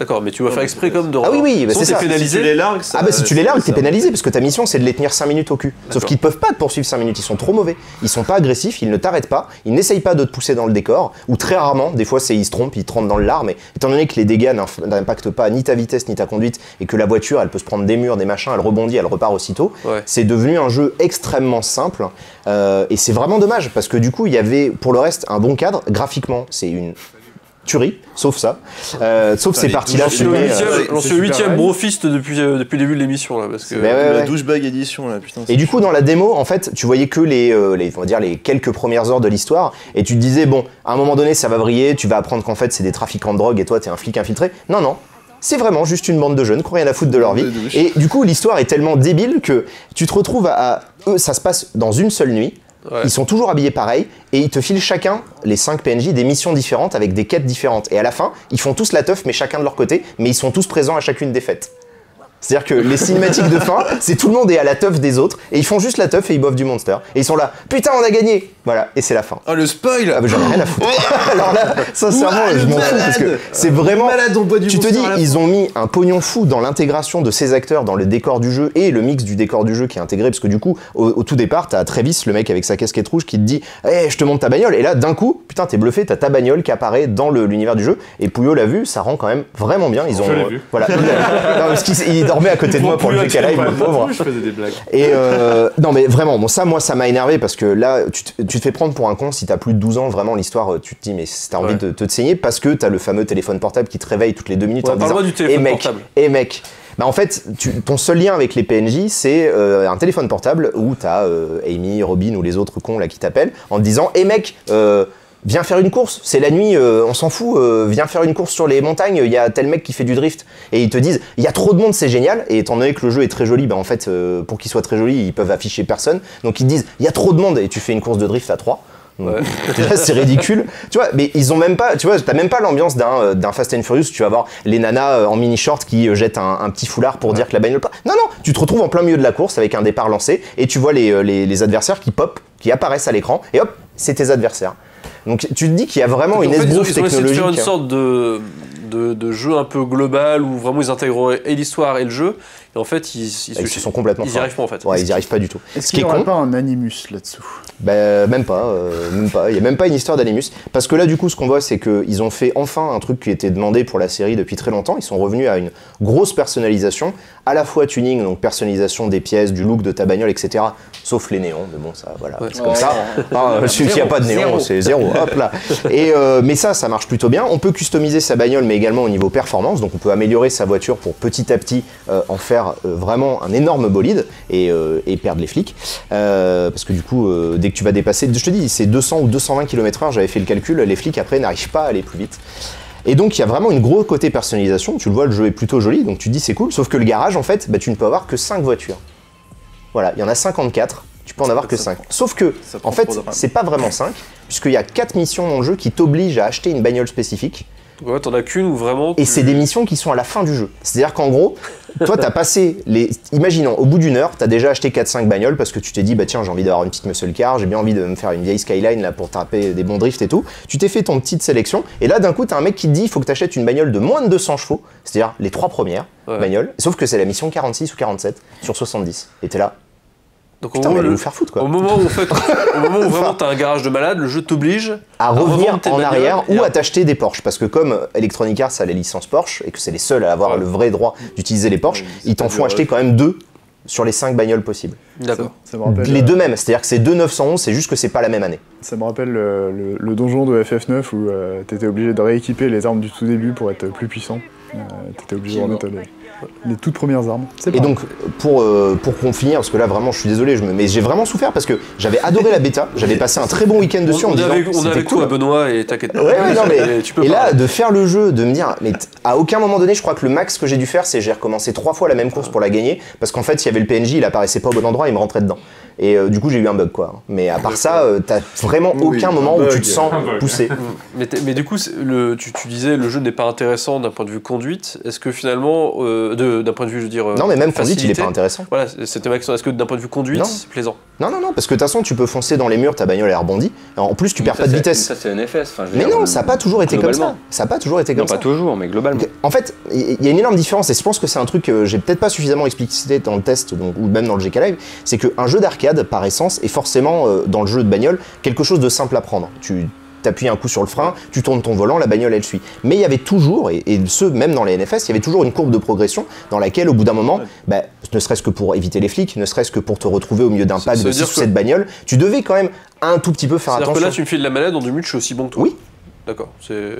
D'accord, mais tu vas non, faire exprès comme de... Ah oui, oui, bah c'est ça. Pénalisé. Si tu les largues, ça, ah bah si tu les largues, t'es pénalisé, parce que ta mission, c'est de les tenir cinq minutes au cul. Sauf qu'ils ne peuvent pas te poursuivre cinq minutes, ils sont trop mauvais. Ils sont pas agressifs, ils ne t'arrêtent pas, ils n'essayent pas de te pousser dans le décor, ou très rarement, des fois, ils se trompent, ils te rentrent dans le lard, mais étant donné que les dégâts n'impactent pas ni ta vitesse, ni ta conduite, et que la voiture, elle peut se prendre des murs, des machins, elle rebondit, elle repart aussitôt, ouais. C'est devenu un jeu extrêmement simple, euh, et c'est vraiment dommage, parce que du coup, il y avait, pour le reste, un bon cadre, graphiquement, c'est une... tuerie, sauf ça, euh, sauf enfin, ces parties-là. J'en suis huitième brofiste depuis, euh, depuis le début de l'émission là, parce que bah ouais, euh, ouais. la douchebag édition là, putain. Et du coup, dans la démo, en fait, tu voyais que les, euh, les, on va dire les quelques premières heures de l'histoire, et tu te disais bon, à un moment donné, ça va briller, tu vas apprendre qu'en fait, c'est des trafiquants de drogue, et toi, t'es un flic infiltré. Non, non. C'est vraiment juste une bande de jeunes qui n'ont rien à foutre de leur vie. Et du coup, l'histoire est tellement débile que tu te retrouves à, à eux, ça se passe dans une seule nuit. Ouais. Ils sont toujours habillés pareil et ils te filent chacun, les cinq P N J, des missions différentes avec des quêtes différentes. Et à la fin, ils font tous la teuf, mais chacun de leur côté, mais ils sont tous présents à chacune des fêtes. C'est-à-dire que les cinématiques de fin, c'est tout le monde est à la teuf des autres, et ils font juste la teuf et ils boivent du Monster. Et ils sont là, putain, on a gagné! Voilà, et c'est la fin. Oh, le spoil! Ah, bah, j'en ai rien à foutre. Alors là, sincèrement, ouais, je m'en fous parce que c'est vraiment. Malade, on boit du tu te dis, ils ont mis un pognon fou dans l'intégration de ces acteurs dans le décor du jeu et le mix du décor du jeu qui est intégré, parce que du coup, au, au tout départ, t'as Travis, le mec avec sa casquette rouge, qui te dit, hey, je te montre ta bagnole. Et là, d'un coup, putain, t'es bluffé, t'as ta bagnole qui apparaît dans l'univers du jeu. Et Pouillot l'a vu, ça rend quand même vraiment bien. Ils ont. Je l'ai vu. Voilà. Dormait à côté de moi pour le G K Live, le pauvre. Je faisais des blagues. Et euh, non mais vraiment, bon ça, moi ça m'a énervé parce que là, tu te, tu te fais prendre pour un con si t'as plus de douze ans, vraiment l'histoire, tu te dis mais t'as envie ouais. de, de te saigner parce que t'as le fameux téléphone portable qui te réveille toutes les deux minutes ouais, en disant du téléphone et mec, portable. et mec. Bah en fait, tu, ton seul lien avec les P N J, c'est euh, un téléphone portable où t'as euh, Amy, Robin ou les autres cons là qui t'appellent en te disant et hey, mec, euh, viens faire une course, c'est la nuit, euh, on s'en fout, euh, viens faire une course sur les montagnes, il y a tel mec qui fait du drift. Et ils te disent, il y a trop de monde, c'est génial. Et étant donné que le jeu est très joli, bah en fait, euh, pour qu'il soit très joli, ils peuvent afficher personne. Donc ils te disent, il y a trop de monde, et tu fais une course de drift à trois. Ouais. C'est ridicule, tu vois, mais ils ont même pas, tu vois, t'as même pas l'ambiance d'un d'un Fast and Furious, tu vas voir les nanas en mini short qui jettent un, un petit foulard pour ouais. dire que la bagnole pas. Non, non, tu te retrouves en plein milieu de la course avec un départ lancé et tu vois les, les, les adversaires qui pop, qui apparaissent à l'écran et hop, c'est tes adversaires. Donc tu te dis qu'il y a vraiment une esbrouffe technologique. Ils ont essayé de faire une sorte de, de, de jeu un peu global où vraiment ils intègrent et l'histoire et le jeu. Et en fait, ils, ils, ils se sont complètement. Ils n'y arrivent pas en fait. Ouais, ils n'y arrivent pas du tout. Est-ce qu'il n'y aura pas un Animus là-dessous ? Ben, même pas, euh, même pas. Il n'y a même pas une histoire d'Animus. Parce que là, du coup, ce qu'on voit, c'est qu'ils ont fait enfin un truc qui était demandé pour la série depuis très longtemps. Ils sont revenus à une grosse personnalisation, à la fois tuning, donc personnalisation des pièces, du look de ta bagnole, et cetera. Sauf les néons, mais bon, ça, voilà, ouais. c'est comme ouais. ça. Enfin, celui qui n'a pas de néons, c'est zéro. Hop là. Et, euh, mais ça, ça marche plutôt bien. On peut customiser sa bagnole, mais également au niveau performance. Donc, on peut améliorer sa voiture pour petit à petit euh, en faire Euh, vraiment un énorme bolide et, euh, et perdre les flics euh, parce que du coup euh, dès que tu vas dépasser, je te dis c'est deux cents ou deux cent vingt kilomètres heure, j'avais fait le calcul, les flics après n'arrivent pas à aller plus vite. Et donc il y a vraiment une grosse côté personnalisation, tu le vois, le jeu est plutôt joli, donc tu te dis c'est cool, sauf que le garage en fait bah, tu ne peux avoir que cinq voitures, voilà, il y en a cinquante-quatre. Tu peux en avoir que cinq. Sauf que, en fait, c'est pas vraiment cinq, puisqu'il y a quatre missions dans le jeu qui t'obligent à acheter une bagnole spécifique. Ouais, t'en as qu'une ou vraiment... Et c'est des missions qui sont à la fin du jeu. C'est-à-dire qu'en gros, toi, t'as passé les... Imaginons, au bout d'une heure, t'as déjà acheté quatre cinq bagnoles parce que tu t'es dit, bah tiens, j'ai envie d'avoir une petite muscle car, j'ai bien envie de me faire une vieille skyline là pour taper des bons drifts et tout. Tu t'es fait ton petite sélection, et là, d'un coup, t'as un mec qui te dit, il faut que t'achètes une bagnole de moins de deux cents chevaux, c'est-à-dire les trois premières ouais. bagnoles, sauf que c'est la mission quarante-six ou quarante-sept sur soixante-dix. Et t'es là... Donc, putain, mais allez vous faire foutre quoi. Au moment où, en fait, au moment où vraiment t'as un garage de malade, le jeu t'oblige à, à revenir en arrière ou à t'acheter des Porsche. Parce que comme Electronic Arts a les licences Porsche et que c'est les seuls à avoir ouais. le vrai droit d'utiliser les Porsche, ils t'en font acheter quand même deux sur les cinq bagnoles possibles. D'accord. Les deux mêmes, c'est-à-dire que c'est deux neuf cent onze, c'est juste que c'est pas la même année. Ça me rappelle le, le, le donjon de F F neuf où euh, t'étais obligé de rééquiper les armes du tout début pour être plus puissant. Euh, t'étais obligé de remettre les... les toutes premières armes. Et donc, pour, euh, pour qu'on finisse, parce que là vraiment je suis désolé, je me... mais j'ai vraiment souffert parce que j'avais adoré la bêta, j'avais passé un très bon week-end dessus on, en on disant, avec, on avec cool. toi Benoît et t'inquiète ouais, ouais, non, mais, et, tu peux et là de faire le jeu, de me dire, mais à aucun moment donné je crois que le max que j'ai dû faire c'est j'ai recommencé trois fois la même course pour la gagner parce qu'en fait il y avait le P N J, il apparaissait pas au bon endroit, il me rentrait dedans. Et euh, du coup j'ai eu un bug quoi. Mais à part ça, euh, t'as vraiment oui, aucun moment bug, où tu te sens poussé. Mais, mais du coup, le, tu, tu disais le jeu n'est pas intéressant d'un point de vue conduite. Est-ce que finalement, euh, d'un point de vue je veux dire... Non mais même facilité, conduite il est pas intéressant. Voilà, c'était ma question. Est-ce que d'un point de vue conduite, c'est plaisant? Non, non, non, parce que de toute façon tu peux foncer dans les murs, ta bagnole elle rebondit. En plus tu mais perds pas de vitesse. Ça c'est N F S. Enfin, je veux mais dire, non, ça n'a pas toujours été comme ça. Ça n'a pas toujours été comme non, ça. Pas toujours, mais globalement. En fait, il y a une énorme différence et je pense que c'est un truc que j'ai peut-être pas suffisamment explicité dans le test donc, ou même dans le G K Live, c'est qu'un jeu d'arcade par essence, est forcément euh, dans le jeu de bagnole quelque chose de simple à prendre. Tu t'appuies un coup sur le frein, tu tournes ton volant, la bagnole elle suit. Mais il y avait toujours, et, et ce même dans les N F S, il y avait toujours une courbe de progression dans laquelle au bout d'un moment, bah, ne serait-ce que pour éviter les flics, ne serait-ce que pour te retrouver au milieu d'un pack de six ou sept bagnoles, tu devais quand même un tout petit peu faire attention. C'est-à-dire que là tu me files la manette, en deux minutes je suis aussi bon que toi. Oui. D'accord.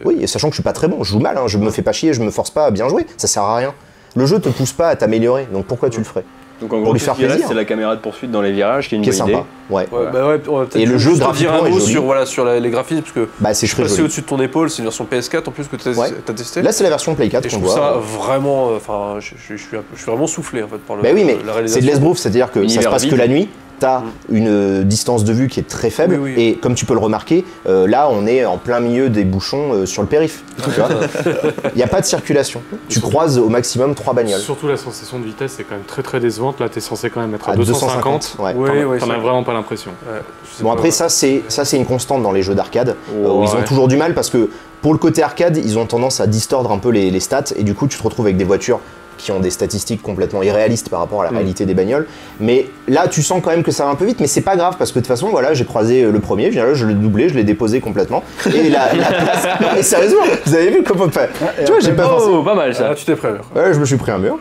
Oui, et sachant que je suis pas très bon, je joue mal, hein, je me fais pas chier, je me force pas à bien jouer, ça sert à rien. Le jeu te pousse pas à t'améliorer, donc pourquoi ouais. tu le ferais? Donc en gros, c'est la caméra de poursuite dans les virages qui est une bonne idée. Ouais. Ouais, bah ouais, on va et le jeu graphiquement dire un mot est joli. Sur, voilà, sur la, les graphismes, parce que bah, c'est passé au-dessus de ton épaule, c'est une version P S quatre en plus que tu as, ouais. as testé. Là, c'est la version Play quatre qu'on voit. Ça, ouais. vraiment, enfin, je, je, je, suis, je suis vraiment soufflé en fait par le. Bah oui, mais c'est de l'esbrouf, c'est-à-dire que ça se passe vide. Que la nuit. T'as une distance de vue qui est très faible oui, oui. et comme tu peux le remarquer, euh, là on est en plein milieu des bouchons euh, sur le périph. Il n'y a pas de circulation. Tu croises au maximum trois bagnoles. Surtout la sensation de vitesse est quand même très très décevante. Là t'es censé quand même être à, à deux cent cinquante. Ouais. Ouais, ouais, t'en as vraiment pas l'impression. Ouais, bon après ça c'est ça c'est une constante dans les jeux d'arcade. Oh, euh, où ouais. Ils ont toujours du mal parce que pour le côté arcade ils ont tendance à distordre un peu les, les stats et du coup tu te retrouves avec des voitures qui ont des statistiques complètement irréalistes par rapport à la mmh. réalité des bagnoles. Mais là, tu sens quand même que ça va un peu vite, mais c'est pas grave parce que de toute façon, voilà, j'ai croisé le premier, je viens là, je l'ai doublé, je l'ai déposé complètement. Et la, la place. Non, mais sérieusement, vous avez vu comment. Enfin, tu vois, j'ai pas pensé. Oh, pas mal ça. Ah, tu t'es pris un mur. Ouais, je me suis pris un mur.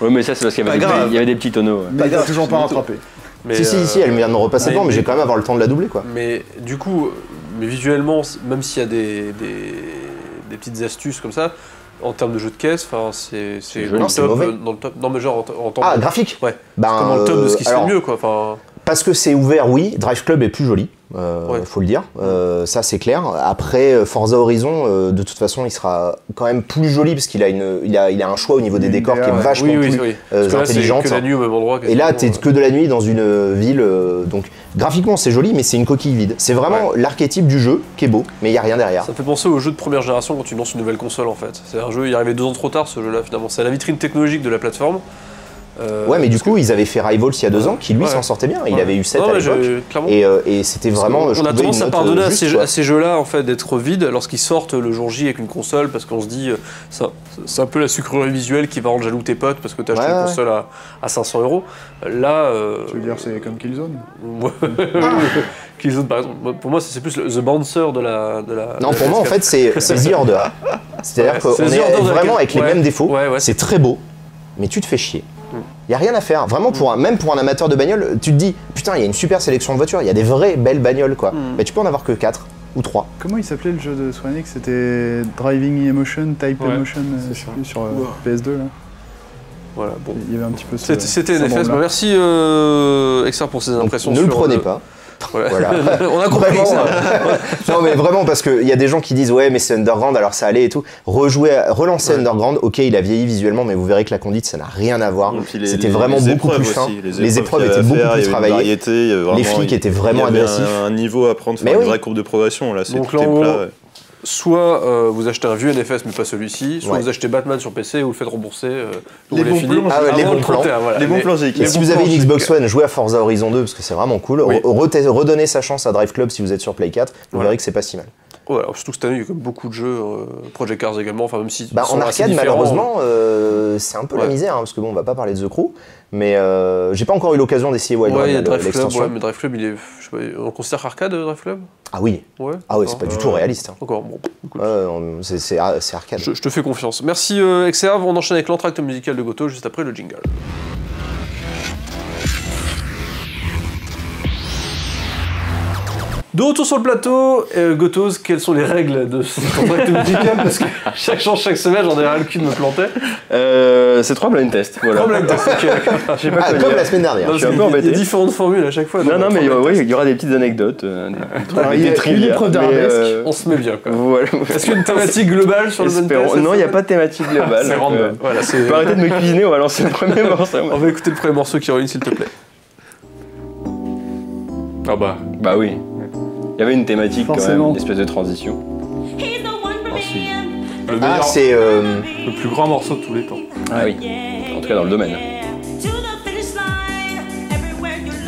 Oui, mais ça, c'est parce qu'il y, y avait des petits tonneaux. Ouais. Mais il a toujours pas rattrapé. Mais si, euh... si, si, elle vient de me repasser devant, mais, mais j'ai quand même avoir le temps de la doubler, quoi. Mais du coup, mais visuellement, même s'il y a des, des, des petites astuces comme ça, en termes de jeu de caisse, c'est dans, dans le top. Non mais genre en, en termes ah, de... graphique ouais. Ben, c'est dans le top de ce qui se fait mieux quoi. Enfin... Parce que c'est ouvert, oui, Drive Club est plus joli, euh, ouais. faut le dire, euh, ça c'est clair. Après Forza Horizon, euh, de toute façon il sera quand même plus joli parce qu'il a, une, il a, il a un choix au niveau des une décors idée, qui est vachement oui, oui, plus oui. Euh, parce que là, intelligente. Que la nuit au même endroit, et là t'es que de la nuit dans une ville, euh, donc graphiquement c'est joli mais c'est une coquille vide. C'est vraiment ouais. l'archétype du jeu qui est beau mais il n'y a rien derrière. Ça fait penser aux jeux de première génération quand tu lances une nouvelle console en fait. C'est un jeu, il est arrivé deux ans trop tard ce jeu là finalement, c'est la vitrine technologique de la plateforme. Euh, ouais mais du coup que... ils avaient fait Rivals il y a deux ans qui lui s'en ouais. sortait bien, il ouais. avait eu sept non, à l'époque et, euh, et c'était vraiment... On, je on a tendance à pardonner à ces, ces jeux-là en fait d'être vides lorsqu'ils sortent le jour J avec une console parce qu'on se dit c'est un peu la sucrerie visuelle qui va rendre jaloux tes potes parce que t'as acheté ouais, une ouais. console à, à cinq cents euros. Là... Euh... Tu veux dire c'est comme Killzone Killzone par exemple, pour moi c'est plus le, the bouncer de la... De la non de pour la moi en fait c'est The Order. C'est-à-dire qu'on est vraiment avec les mêmes défauts, c'est très beau mais tu te fais chier. Il n'y a rien à faire. Vraiment, pour un, même pour un amateur de bagnole, tu te dis putain, il y a une super sélection de voitures, il y a des vraies belles bagnoles quoi. Mm. Mais tu peux en avoir que quatre ou trois. Comment il s'appelait le jeu de Swanix? C'était Driving Emotion, Type ouais. Emotion euh, sur, sur euh, wow. P S deux là. Voilà, bon. Il y avait un petit peu. C'était N F S. Bah, merci euh, Exerve pour ses impressions. Donc, ne sur le prenez le... pas. Voilà. Voilà. On a compris vraiment, ça. Euh... non mais vraiment, parce qu'il y a des gens qui disent ouais mais c'est Underground alors ça allait et tout. Rejouer, relancer ouais. Underground, ok il a vieilli visuellement mais vous verrez que la conduite ça n'a rien à voir. C'était vraiment les beaucoup plus fin. Aussi, les, les épreuves étaient beaucoup faire, plus travaillées. Variété, vraiment, les flics il, étaient vraiment il y avait agressifs. Un, un niveau à prendre, mais une oui. vraie courbe de progression là. Donc là on... plat, ouais. Soit euh, vous achetez un vieux N F S mais pas celui-ci, soit ouais. vous achetez Batman sur P C ou vous le faites rembourser. Euh, les, bons plans, ah ouais, les bons plans, trente et un, voilà. les bons plans. Et si vous avez une Xbox One, jouez à Forza Horizon deux parce que c'est vraiment cool. Oui. Redonnez sa chance à Drive Club si vous êtes sur Play quatre. Vous ouais. verrez que c'est pas si mal. Ouais, alors, surtout que cette année, il y a eu beaucoup de jeux, euh, Project Cars également. Enfin, même si bah, en arcade, malheureusement, euh, c'est un peu ouais. la misère hein, parce que bon, on va pas parler de The Crew. Mais euh, j'ai pas encore eu l'occasion d'essayer Wild ouais, Run, l'extension. Ouais, mais Drive Club, il est, je sais pas, on considère arcade Drive Club? Ah oui, ouais. ah oui, c'est pas euh, du tout réaliste. Hein. D'accord, bon, euh, c'est arcade. Je, je te fais confiance. Merci euh, Exerve, on enchaîne avec l'entracte musical de Goto juste après le jingle. De retour sur le plateau, euh, Gotos, quelles sont les règles de ce contract musical? Parce que chaque chance, chaque semaine, j'en ai rien le cul de me planter. Euh, c'est trois blind tests. Voilà. Trois blind tests, ok. Pas ah, comme la semaine dernière. Non, je suis un peu embêté. Il y a différentes formules à chaque fois. Non, non, mais il ouais, y aura des petites anecdotes. Euh, des, des trivia. Euh, on se met bien, quoi. Voilà. Est-ce qu'il y a une thématique globale sur le blind test? Non, il n'y a pas de thématique globale. C'est random. Euh, voilà, je vais arrêter de me cuisiner, on va lancer le premier morceau. On va écouter le premier morceau qui relie, s'il te plaît. Ah bah. Bah oui. Il y avait une thématique forcément. Quand même, une espèce de transition. Le meilleur, ah, c'est euh... le plus grand morceau de tous les temps. Ah oui, en tout cas dans le domaine.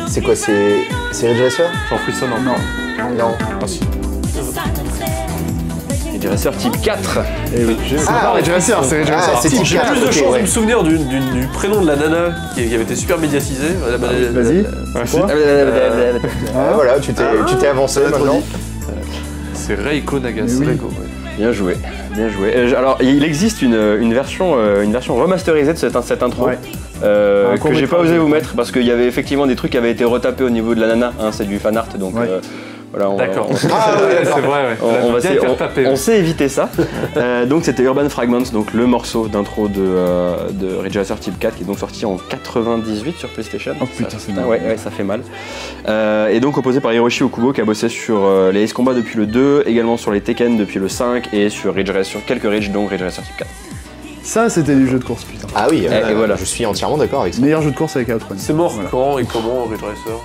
C'est quoi, c'est Ridge Racer? J'en fous ça, non. Non. Non. Ah si. Ridge Racer type quatre. Et oui, je... Ah, Ridge Racer, c'est Ridge Racer. J'ai plus de chance okay, de me souvenir du, du, du prénom de la nana qui, qui avait été super médiatisée. Vas-y. Ah, voilà, tu t'es ah, avancé maintenant. C'est Reiko Nagas. Oui. Reiko, ouais. Bien joué, bien joué. Euh, alors, il existe une, une, version, euh, une version remasterisée de cette, cette intro ouais. euh, que j'ai pas osé vous mettre parce qu'il y avait effectivement des trucs qui avaient été retapés au niveau de la nana. Hein, c'est du fan art, donc. Ouais. Euh, Voilà, D'accord, on, ah, ouais, ouais. on, on, on, on sait éviter ça. euh, donc c'était Urban Fragments, donc le morceau d'intro de, euh, de Ridge Racer Type quatre qui est donc sorti en quatre-vingt-dix-huit sur PlayStation. Oh putain, c'est mal. Ouais, ouais, ça fait mal. Euh, et donc opposé par Hiroshi Okubo qui a bossé sur euh, les Ace Combat depuis le deux, également sur les Tekken depuis le cinq et sur Ridge Racer, quelques Ridge, donc Ridge Racer Type quatre. Ça, c'était du jeu de course, putain. Ah oui, euh, et, et voilà. Je suis entièrement d'accord avec ça. Meilleur jeu de course avec Outrun. C'est mort voilà. Quand et comment Ridge Racer?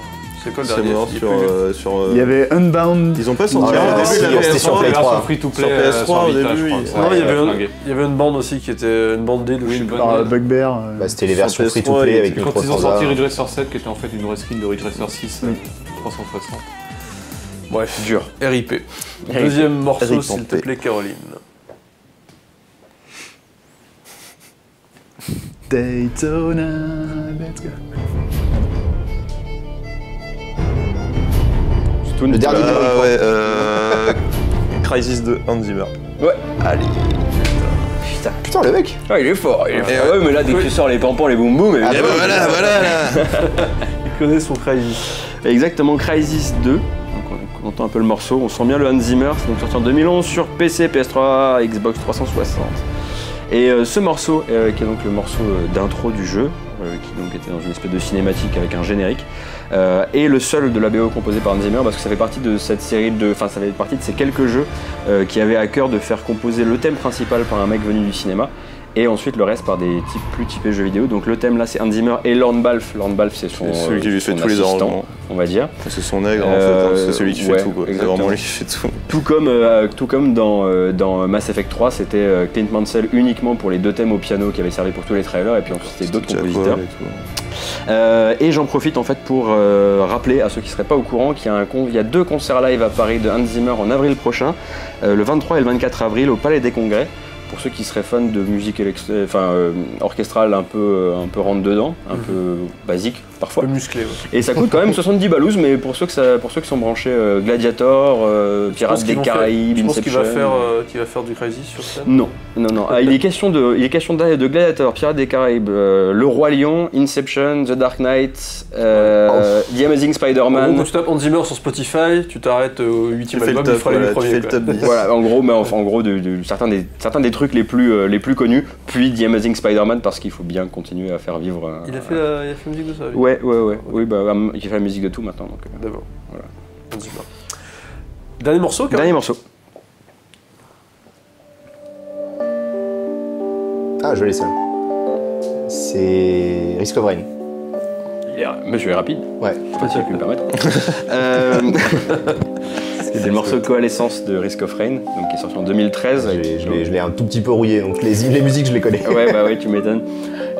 C'est quoi le dernier? Il sur, euh, sur, euh... y avait Unbound. Ils ont pas sorti ah, au début. C'était sur Play trois. Free to play sur P S trois sur Vita, au début. Non, il y avait il y avait Unbound aussi qui était une bande D de Bugbear. Euh... Bah, c'était les versions P S trois, free to play avec le trois. Quand ils ont sorti Ridge Racer sept qui était en fait une reskin de Ridge Racer six oui. euh, trois cent soixante. Bref, dur. R I P. Deuxième morceau s'il te plaît Caroline. Daytona, let's go. Le dernier bah, de ouais, euh... Crisis de Hans Zimmer. Ouais. Allez. Putain, putain le mec. Ah, il est fort. Il est fort. Ouais, ouais, mais là dès que tu sors les pampans, les boum boum. Et ah bah voilà, voilà. Il connaît son Crisis. Exactement, Crisis deux. Donc on entend un peu le morceau. On sent bien le Hans Zimmer. C'est donc sorti en deux mille onze sur P C, P S trois, Xbox trois cent soixante. Et euh, ce morceau, euh, qui est donc le morceau d'intro du jeu, euh, qui donc était dans une espèce de cinématique avec un générique, euh, est le seul de la B O composé par Hans Zimmer parce que ça fait partie de cette série de, enfin ça fait partie de ces quelques jeux euh, qui avaient à cœur de faire composer le thème principal par un mec venu du cinéma et ensuite le reste par des types plus typés jeux vidéo. Donc le thème là c'est Hans Zimmer et Lorne Balfe. Lorne Balfe c'est son celui qui lui fait tous les arrangements, on va dire. C'est son nègre euh, en fait, c'est celui qui ouais, fait tout quoi. C'est vraiment lui qui fait tout. Tout comme, euh, tout comme dans, euh, dans Mass Effect trois, c'était euh, Clint Mansell uniquement pour les deux thèmes au piano qui avaient servi pour tous les trailers et puis ensuite c'était d'autres compositeurs. Euh, et j'en profite en fait pour euh, rappeler à ceux qui ne seraient pas au courant qu'il y a un con... il y a deux concerts live à Paris de Hans Zimmer en avril prochain, euh, le vingt-trois et le vingt-quatre avril au Palais des Congrès. Pour ceux qui seraient fans de musique électro... enfin, euh, orchestrale un peu, un peu rentre-dedans, un mm-hmm. peu basique parfois. Un peu musclé, ouais. Et ça coûte quand même soixante-dix balouses, mais pour ceux, que ça, pour ceux qui sont branchés euh, Gladiator, euh, Pirates des Caraïbes, Inception... Tu penses qu'il va, euh, qu'il va faire du Crisis sur scène? Non, non, non. Ah, il est question de, il est question de, de Gladiator, Pirates des Caraïbes, euh, Le Roi Lion, Inception, The Dark Knight, euh, oh. The Amazing Spider-Man... Quand tu tapes Hans Zimmer sur Spotify, tu t'arrêtes au huitième album, tu feras les premiers. Voilà, en gros, bah, enfin, en gros de, de, de, certains des, certains des trucs les plus, euh, les plus connus, puis The Amazing Spider-Man parce qu'il faut bien continuer à faire vivre. Euh, il, a fait, euh, il a fait la musique de ça, lui. Ouais, ouais, ouais. Oui, bah, il fait la musique de tout maintenant. Donc, euh, voilà. Frenzy. Dernier morceau quand même. Dernier morceau. Ah, je l'ai ça. C'est Risk of Rain. Yeah, monsieur est rapide. Ouais. Je sais pas si je peux me permettre. euh... C'est le morceau de coalescence de Risk of Rain, donc qui est sorti en deux mille treize. Je l'ai un tout petit peu rouillé, donc les, les musiques je les connais. Ouais, bah oui, tu m'étonnes.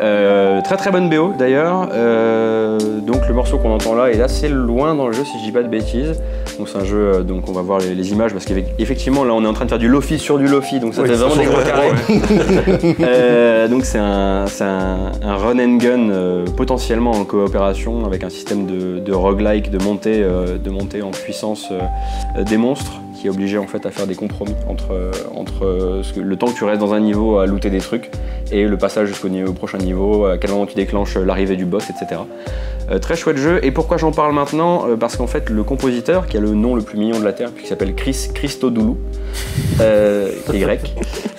Euh, très très bonne B O d'ailleurs. Euh, donc le morceau qu'on entend là est assez loin dans le jeu si je dis pas de bêtises. Donc c'est un jeu, donc on va voir les, les images parce qu'effectivement là on est en train de faire du Lofi sur du Lofi, donc ça oui, fait vraiment des gros carrés. Ouais. euh, donc c'est un, un, un run and gun euh, potentiellement en coopération avec un système de, de roguelike, de montée, euh, de montée en puissance euh, des monstres, qui est obligé en fait à faire des compromis entre, entre ce que, le temps que tu restes dans un niveau à looter des trucs et le passage jusqu'au niveau, prochain niveau, à quel moment tu déclenches l'arrivée du boss, et cetera. Euh, très chouette jeu, et pourquoi j'en parle maintenant? Parce qu'en fait le compositeur, qui a le nom le plus mignon de la Terre, qui s'appelle Chris Christodoulou, euh, qui est grec,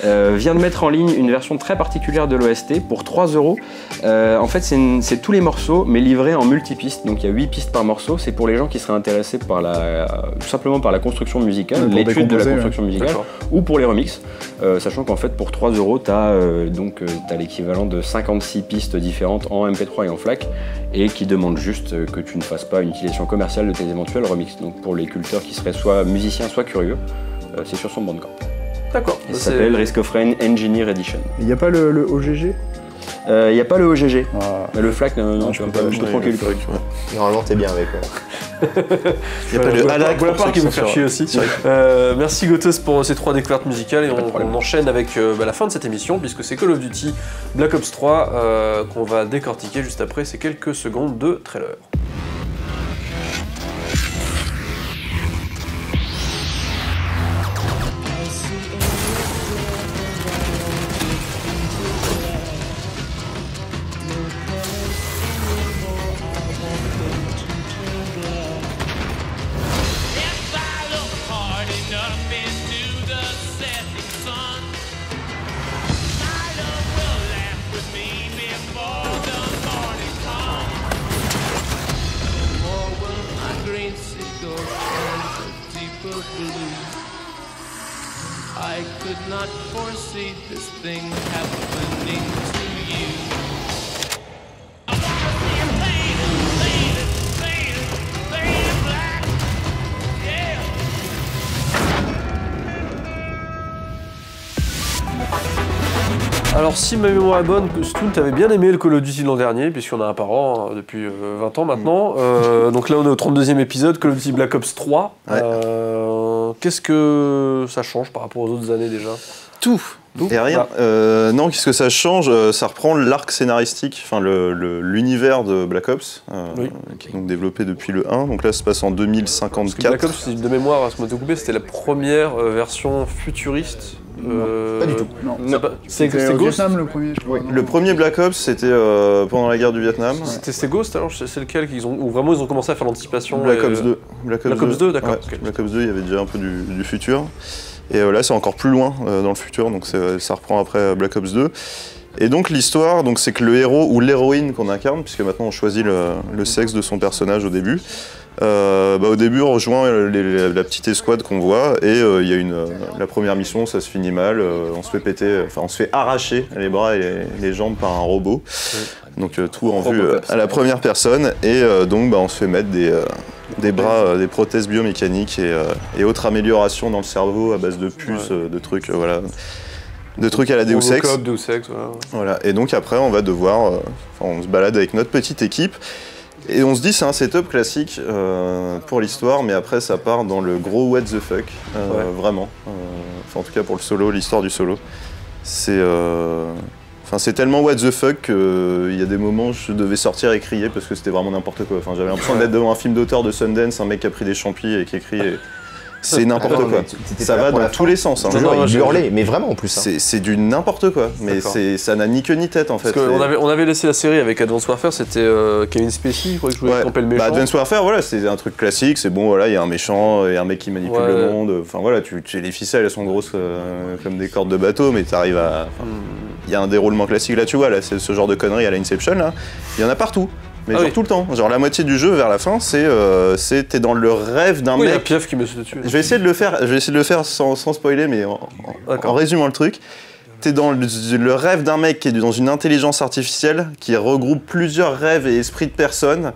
euh, vient de mettre en ligne une version très particulière de l'O S T pour trois euros. En fait c'est tous les morceaux mais livrés en multipistes, donc il y a huit pistes par morceau. C'est pour les gens qui seraient intéressés par la, tout simplement par la construction musicale, l'étude de la construction musicale, ou pour les remixes, euh, sachant qu'en fait pour trois euros tu as, euh, donc, euh, t'as l'équivalent de cinquante-six pistes différentes en M P trois et en FLAC, et qui demandent juste euh, que tu ne fasses pas une utilisation commerciale de tes éventuels remixes. Donc pour les culteurs qui seraient soit musiciens soit curieux, euh, c'est sur son Bandcamp. D'accord. Ça s'appelle Risk of Rain Engineer Edition. Il n'y a pas le, le O G G? Il euh, n'y a pas le O G G, ah. Mais le FLAC, non, non, non je peux pas, je te tranquille. Normalement, t'es bien avec. Il n'y a pas de Alex pour part qui me fait chier aussi. Euh, merci Gotos pour ces trois découvertes musicales, et on, on enchaîne avec euh, bah, la fin de cette émission, puisque c'est Call of Duty Black Ops trois euh, qu'on va décortiquer juste après ces quelques secondes de trailer. Alors si ma mémoire est bonne, Stoon, t'avais bien aimé le Call of Duty de l'an dernier, puisqu'on a un par an hein, depuis euh, vingt ans maintenant. Euh, donc là on est au trente-deuxième épisode, Call of Duty Black Ops trois. Ouais. Euh, Qu'est-ce que ça change par rapport aux autres années déjà? Tout. Tout. Et rien. Ah. Euh, non, qu'est-ce que ça change? Ça reprend l'arc scénaristique, enfin l'univers de Black Ops, euh, oui. Qui est donc développé depuis le un. Donc là, ça se passe en deux mille cinquante-quatre. Black Ops, de mémoire, à ce moment coupé, c'était la première version futuriste. Euh... Pas du tout. C'est Ghost le premier. Je crois, oui. Le premier Black Ops, c'était euh, pendant la guerre du Vietnam. C'était Ghost alors, c'est lequel qu'ils ont, ou vraiment ils ont commencé à faire l'anticipation? Black, et... Black Ops deux. Black Ops deux, d'accord. Ouais. Okay. Black Ops deux, il y avait déjà un peu du, du futur. Et euh, là, c'est encore plus loin euh, dans le futur, donc ça reprend après Black Ops deux. Et donc l'histoire, donc c'est que le héros ou l'héroïne qu'on incarne, puisque maintenant on choisit le, le sexe de son personnage au début, euh, bah, au début on rejoint les, les, la petite escouade qu'on voit, et euh, y a une, euh, la première mission, ça se finit mal, euh, on se fait péter, enfin on se fait arracher les bras et les, les jambes par un robot, donc euh, tout en vue euh, à la première personne, et euh, donc bah, on se fait mettre des, euh, des bras, euh, des prothèses biomécaniques et, euh, et autres améliorations dans le cerveau à base de puces, euh, de trucs, euh, voilà. De trucs à la Deus Ex. Deus Ex, voilà. Voilà. Et donc après, on va devoir, euh, on se balade avec notre petite équipe et on se dit c'est un setup classique euh, pour l'histoire, mais après ça part dans le gros what the fuck, euh, ouais. Vraiment. Euh, en tout cas pour le solo, l'histoire du solo, c'est, euh, c'est tellement what the fuck qu'il euh, y a des moments où je devais sortir et crier parce que c'était vraiment n'importe quoi. Enfin, j'avais l'impression d'être devant un film d'auteur de Sundance, un mec qui a pris des champis et qui écrit. Et... c'est n'importe quoi. Ça va dans tous les sens. Hein. Non, non, il hurlait, mais vraiment en plus. Hein. C'est du n'importe quoi. Mais ça n'a ni queue ni tête en fait. Parce qu'on avait, on avait laissé la série avec Advanced Warfare, c'était euh, Kevin Spacey, je crois que je voulais ouais. camper le méchant. Bah, Advanced Warfare, voilà, c'est un truc classique. C'est bon, voilà, il y a un méchant, il y a un mec qui manipule ouais. le monde. Enfin voilà, tu, tu, les ficelles, elles sont grosses euh, comme des cordes de bateau, mais t'arrives à. Il y a un déroulement classique là, tu vois, là, c'est ce genre de conneries à la Inception là. Il y en a partout. Mais ah genre oui. tout le temps. Genre la moitié du jeu vers la fin, c'est euh, t'es dans le rêve d'un oui, mec. La pieuvre qui me saute dessus. Je vais essayer de le faire, je vais essayer de le faire sans, sans spoiler, mais en, en, en résumant le truc. T'es dans le, le rêve d'un mec qui est dans une intelligence artificielle qui regroupe plusieurs rêves et esprits de personnes.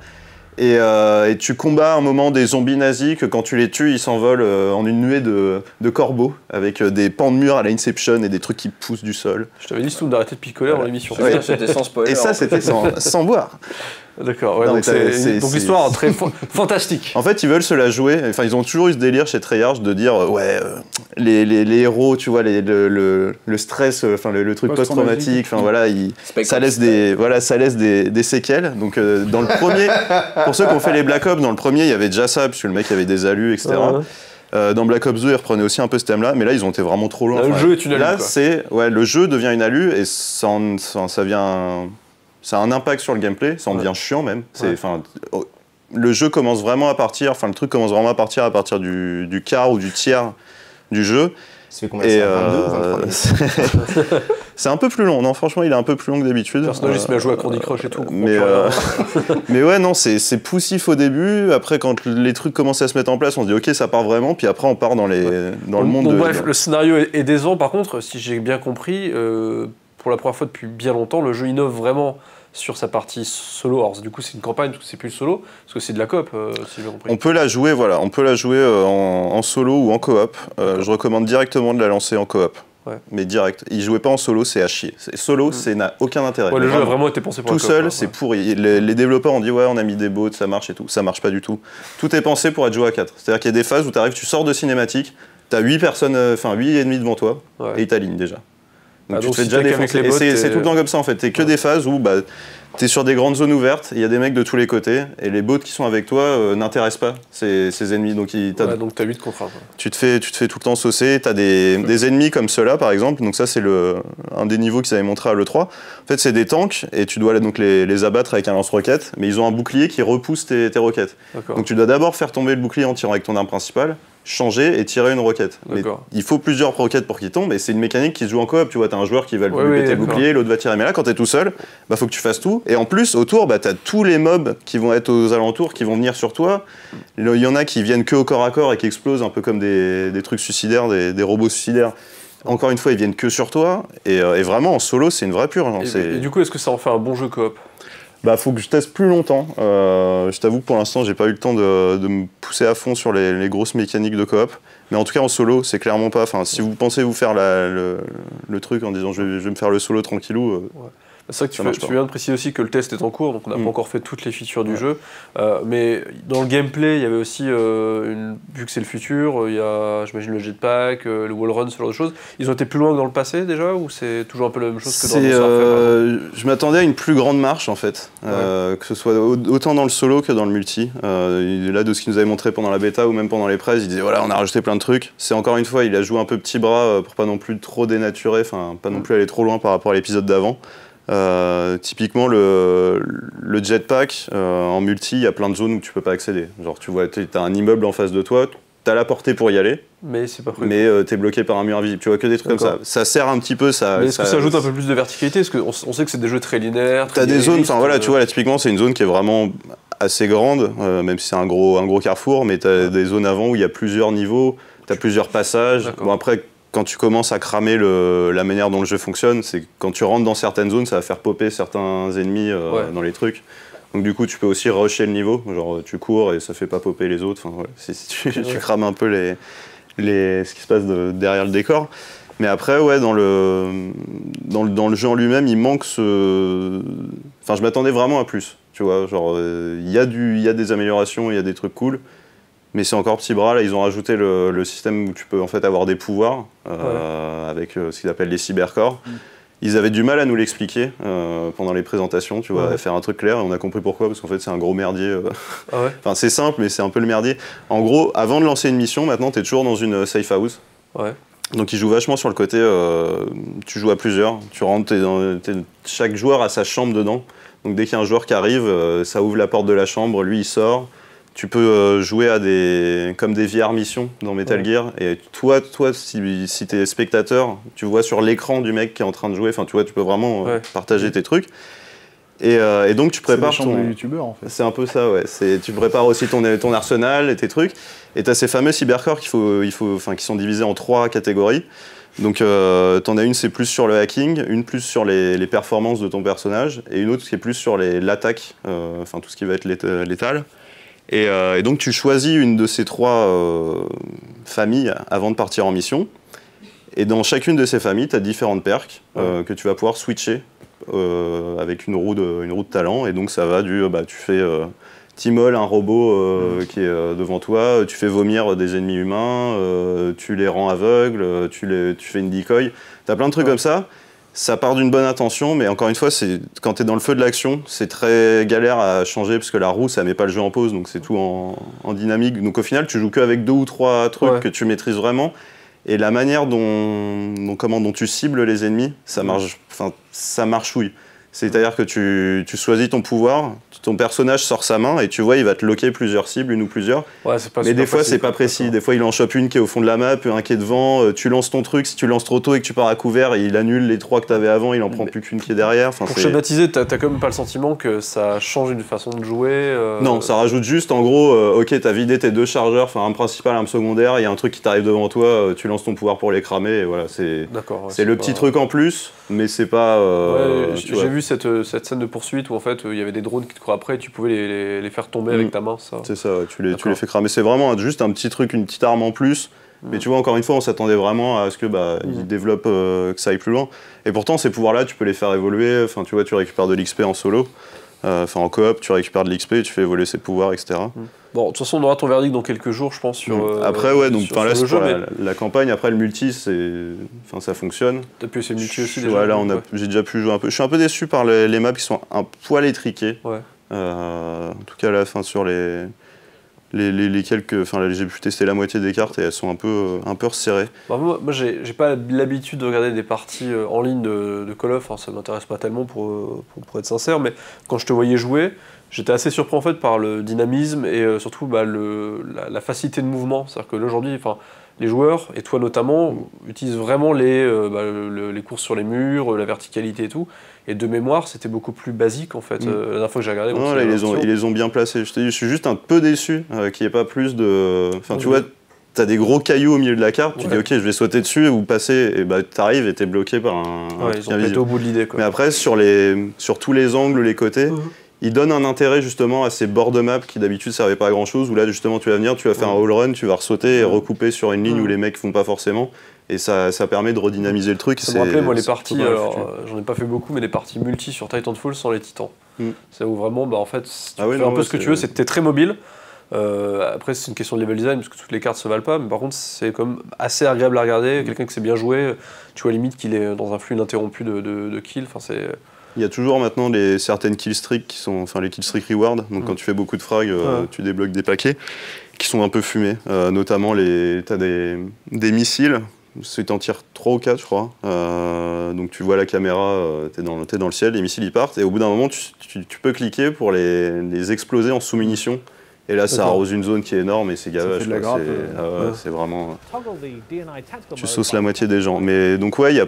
Et, euh, et tu combats un moment des zombies nazis que quand tu les tues, ils s'envolent euh, en une nuée de, de corbeaux avec euh, des pans de mur à la Inception et des trucs qui poussent du sol. Je t'avais dit surtout d'arrêter de picoler avant l'émission. Ouais. C'était sans spoiler. Et ça, c'était sans, sans boire. D'accord, ouais, donc l'histoire très fantastique. En fait, ils veulent se la jouer. Enfin, ils ont toujours eu ce délire chez Treyarch de dire euh, ouais, euh, les, les, les héros, tu vois, les, le, le, le stress, enfin le, le truc post-traumatique, enfin voilà, il, ça laisse des, voilà, ça laisse des, des séquelles. Donc euh, dans le premier, pour ceux qui ont fait les Black Ops, dans le premier, il y avait déjà ça, parce que le mec avait des alus, et cetera. Ah ouais. Euh, dans Black Ops deux, ils reprenaient aussi un peu ce thème-là, mais là, ils ont été vraiment trop loin. Là, le jeu est une alu. Là, c'est ouais, le jeu devient une alu et ça, en, ça, ça vient. Ça a un impact sur le gameplay, ça en devient ouais. chiant même. Ouais. Le jeu commence vraiment à partir, enfin le truc commence vraiment à partir à partir du, du quart ou du tiers du jeu. C'est combien euh, C'est un peu plus long, non franchement il est un peu plus long que d'habitude. Personnage euh, il se met à jouer à Candy Crush et tout. Mais, euh, mais ouais non, c'est poussif au début, après quand les trucs commencent à se mettre en place, on se dit ok ça part vraiment, puis après on part dans, les, ouais. dans bon, le monde bon, de... Bref, le scénario est décevant par contre, si j'ai bien compris, euh, pour la première fois depuis bien longtemps, le jeu innove vraiment sur sa partie solo. Alors du coup c'est une campagne, parce que c'est plus le solo, parce que c'est de la coop, euh, si j'ai compris. On peut la jouer, voilà, on peut la jouer euh, en, en solo ou en coop. Euh, je recommande directement de la lancer en coop. Ouais. Mais direct. Il jouait pas en solo, c'est à chier. Solo, mmh. ça n'a aucun intérêt. Ouais, le jeu a vraiment été pensé pour tout la coop, seul, ouais. c'est pourri. Les, les développeurs ont dit ouais, on a mis des bots, ça marche et tout. Ça marche pas du tout. Tout est pensé pour être joué à quatre. C'est-à-dire qu'il y a des phases où tu arrives, tu sors de cinématique, t'as huit personnes, enfin euh, huit ennemis devant toi, ouais. et ils t'alignent déjà. Donc ah tu donc te fais si déjà défoncer. C'est tout le temps comme ça en fait. T'es que ouais. des phases où bah, t'es sur des grandes zones ouvertes, il y a des mecs de tous les côtés, et les bots qui sont avec toi euh, n'intéressent pas ces, ces ennemis. Donc ils, t'as ouais, donc t'as huit contre un. Tu te fais, tu te fais tout le temps saucer, t'as des, ouais. des ennemis comme ceux-là par exemple, donc ça c'est un des niveaux qu'ils avaient montré à l'E trois. En fait c'est des tanks, et tu dois donc les, les abattre avec un lance-roquette, mais ils ont un bouclier qui repousse tes, tes roquettes. Donc tu dois d'abord faire tomber le bouclier en tirant avec ton arme principale, changer et tirer une roquette. Mais il faut plusieurs roquettes pour qu'ils tombent, et c'est une mécanique qui se joue en coop. Tu vois, t'as un joueur qui va lui ouais, péter oui, le bouclier, l'autre va tirer. Mais là, quand t'es tout seul, bah faut que tu fasses tout. Et en plus, autour, bah t'as tous les mobs qui vont être aux alentours, qui vont venir sur toi. Il y en a qui viennent que au corps à corps et qui explosent, un peu comme des, des trucs suicidaires, des, des robots suicidaires. Encore une fois, ils viennent que sur toi. Et, euh, et vraiment, en solo, c'est une vraie pure. Genre, et, et du coup, est-ce que ça en fait un bon jeu coop ? Bah, faut que je teste plus longtemps. Euh, je t'avoue que pour l'instant, j'ai pas eu le temps de, de me pousser à fond sur les, les grosses mécaniques de coop. Mais en tout cas, en solo, c'est clairement pas. Enfin, si vous pensez vous faire la, le, le truc en disant je vais, je vais me faire le solo tranquillou. Euh, ouais. C'est vrai que tu, fais, tu viens de préciser aussi que le test est en cours, donc on n'a mmh. pas encore fait toutes les features du ouais. jeu. Euh, mais dans le gameplay, il y avait aussi, euh, une, vu que c'est le futur, il y a, j'imagine, le jetpack, euh, le wallrun, ce genre de choses. Ils ont été plus loin que dans le passé déjà, ou c'est toujours un peu la même chose que dans le passé euh, Je m'attendais à une plus grande marche en fait, ouais. euh, que ce soit autant dans le solo que dans le multi. Euh, là, de ce qu'ils nous avaient montré pendant la bêta ou même pendant les presse, ils disaient voilà, on a rajouté plein de trucs. C'est encore une fois, il a joué un peu petit bras pour pas non plus trop dénaturer, enfin pas non plus aller trop loin par rapport à l'épisode d'avant. Euh, typiquement le, le jetpack euh, en multi, il y a plein de zones où tu peux pas accéder. Genre tu vois, t'as un immeuble en face de toi, t'as la portée pour y aller, mais c'est pas mais euh, t'es bloqué par un mur invisible. Tu vois que des trucs comme ça. Ça sert un petit peu. Ça. Est-ce que ça ajoute un peu plus de verticalité? Parce qu'on on sait que c'est des jeux très linéaires. T'as des zones. Enfin voilà, tu vois là typiquement c'est une zone qui est vraiment assez grande, euh, même si c'est un gros un gros carrefour, mais t'as des zones avant où il y a plusieurs niveaux, t'as plusieurs passages. Bon après. Quand tu commences à cramer le, la manière dont le jeu fonctionne, c'est quand tu rentres dans certaines zones, ça va faire popper certains ennemis euh, ouais. dans les trucs. Donc du coup, tu peux aussi rusher le niveau, genre tu cours et ça fait pas popper les autres. Enfin, ouais, si, si tu, ouais. tu crames un peu les, les, ce qui se passe de, derrière le décor. Mais après, ouais, dans le, dans le, dans le jeu en lui-même, il manque ce... Enfin, je m'attendais vraiment à plus, tu vois. Genre, euh, y a du, y a des améliorations, il y a des trucs cool. Mais c'est encore petit bras, là ils ont rajouté le, le système où tu peux en fait avoir des pouvoirs euh, ouais. avec euh, ce qu'ils appellent les cybercorps. Mmh. Ils avaient du mal à nous l'expliquer euh, pendant les présentations, tu vois, ouais. à faire un truc clair, et on a compris pourquoi, parce qu'en fait c'est un gros merdier. Euh. Ah ouais. Enfin c'est simple, mais c'est un peu le merdier. En gros, avant de lancer une mission, maintenant t'es toujours dans une safe house. Ouais. Donc ils jouent vachement sur le côté, euh, tu joues à plusieurs, tu rentres, t'es dans, t'es, chaque joueur a sa chambre dedans. Donc dès qu'il y a un joueur qui arrive, euh, ça ouvre la porte de la chambre, lui il sort. Tu peux jouer à des, comme des V R missions dans Metal ouais. Gear, et toi, toi si, si t'es spectateur, tu vois sur l'écran du mec qui est en train de jouer, enfin tu vois, tu peux vraiment ouais. partager tes trucs. Et, euh, et donc tu prépares ton... C'est youtubeur en fait. C'est un peu ça, ouais. Tu prépares aussi ton, ton arsenal et tes trucs. Et tu as ces fameux cybercorps qu'il faut, il faut, enfin, qui sont divisés en trois catégories. Donc euh, tu en as une, c'est plus sur le hacking, une plus sur les, les performances de ton personnage, et une autre qui est plus sur l'attaque, euh, enfin tout ce qui va être létal. Et, euh, et donc tu choisis une de ces trois euh, familles avant de partir en mission. Et dans chacune de ces familles, tu as différentes perks euh, que tu vas pouvoir switcher euh, avec une roue, de, une roue de talent. Et donc ça va du, bah, tu fais euh, t'immoles un robot euh, qui est euh, devant toi, tu fais vomir des ennemis humains, euh, tu les rends aveugles, tu, les, tu fais une decoy. Tu as plein de trucs ouais. comme ça. Ça part d'une bonne intention, mais encore une fois, quand tu es dans le feu de l'action, c'est très galère à changer parce que la roue, ça met pas le jeu en pause, donc c'est tout en, en dynamique. Donc au final, tu joues qu'avec deux ou trois trucs ouais. que tu maîtrises vraiment. Et la manière dont, dont, comment, dont tu cibles les ennemis, ça marche, enfin, ça marchouille. C'est-à-dire que tu, tu choisis ton pouvoir, ton personnage sort sa main et tu vois, il va te loquer plusieurs cibles, une ou plusieurs. Ouais, pas mais des fois, c'est pas précis. Des fois, il en chope une qui est au fond de la map, un qui est devant. Tu lances ton truc, si tu lances trop tôt et que tu pars à couvert, il annule les trois que tu avais avant, il en prend mais plus qu'une qui est derrière. Enfin, pour schématiser, t'as quand même pas le sentiment que ça change une façon de jouer euh... Non, ça rajoute juste, en gros, euh, ok, t'as vidé tes deux chargeurs, enfin un principal, un secondaire, il y a un truc qui t'arrive devant toi, euh, tu lances ton pouvoir pour les cramer. Et voilà, c'est ouais, le pas... petit truc en plus, mais c'est pas... Euh, ouais, j'ai vu Cette, cette scène de poursuite où en fait il y avait des drones qui te couraient après et tu pouvais les, les, les faire tomber mmh. avec ta main. C'est ça, tu les, tu les fais cramer. C'est vraiment juste un petit truc, une petite arme en plus. Mmh. Mais tu vois, encore une fois, on s'attendait vraiment à ce que bah, mmh. ils développent, euh, que ça aille plus loin. Et pourtant, ces pouvoirs-là, tu peux les faire évoluer. Enfin, tu vois, tu récupères de l'X P en solo. Enfin, euh, en coop, tu récupères de l'X P, tu fais évoluer ses pouvoirs, et cetera. Mmh. Bon, de toute façon, on aura ton verdict dans quelques jours, je pense, sur. Mmh. Après, euh, ouais, donc sur, là, sur le jeu, mais... la, la campagne. Après, le multi, c'est, enfin, ça fonctionne. T'as pu essayer le multi aussi je, déjà. Ouais, là, on a, ouais. j'ai déjà pu jouer un peu. Je suis un peu déçu par les, les maps qui sont un poil étriquées. Ouais. Euh, en tout cas, là, fin, sur les, les, les, les quelques, enfin, j'ai pu tester la moitié des cartes et elles sont un peu, un peu resserrées. Bah, moi, moi j'ai pas l'habitude de regarder des parties en ligne de, de Call of. Hein, ça m'intéresse pas tellement pour, pour, pour être sincère, mais quand je te voyais jouer. J'étais assez surpris en fait par le dynamisme et euh, surtout bah, le, la, la facilité de mouvement. C'est-à-dire que aujourd'hui, les joueurs, et toi notamment, utilisent vraiment les, euh, bah, le, les courses sur les murs, la verticalité et tout. Et de mémoire, c'était beaucoup plus basique en fait. Mmh. Euh, la dernière fois que j'ai regardé... Non, là, ils, les ont, ils les ont bien placés. Je te dis, je suis juste un peu déçu euh, qu'il n'y ait pas plus de... Enfin, tu mmh. vois, tu as des gros cailloux au milieu de la carte, ouais. tu dis ok, je vais sauter dessus ou passer, et bah t'arrives et t'es bloqué par un... Ouais, un ils ont pété au bout de l'idée. Mais après, sur, les, sur tous les angles, les côtés... Mmh. Il donne un intérêt justement à ces bords de map qui d'habitude ne servaient pas à grand chose, où là justement tu vas venir, tu vas faire mmh. un all run, tu vas ressauter et recouper sur une ligne mmh. où les mecs ne font pas forcément, et ça, ça permet de redynamiser le truc. Ça me rappelait moi les parties, alors j'en ai pas fait beaucoup, mais les parties multi sur Titanfall sans les titans. Mmh. C'est où vraiment, bah, en fait, tu ah oui, fais non, un peu ouais, ce que tu veux, c'est que tu es très mobile. Euh, après c'est une question de level design parce que toutes les cartes se valent pas, mais par contre c'est quand même assez agréable à regarder, mmh. quelqu'un qui sait bien jouer, tu vois limite qu'il est dans un flux ininterrompu de, de, de kills, enfin c'est... Il y a toujours maintenant les, certaines killstreaks qui sont, enfin les killstreak rewards, donc mmh. quand tu fais beaucoup de frags, euh, ouais. tu débloques des paquets qui sont un peu fumés, euh, notamment les, t'as des, des missiles, c'est en tir trois ou quatre je crois, euh, donc tu vois la caméra, euh, t'es dans, t'es dans le ciel, les missiles ils partent, et au bout d'un moment tu, tu, tu peux cliquer pour les, les exploser en sous-munitions. Et là, ça arrose une zone qui est énorme et c'est gavage. C'est euh, ouais. vraiment... Tu sauces la moitié des gens. Mais donc ouais, il y a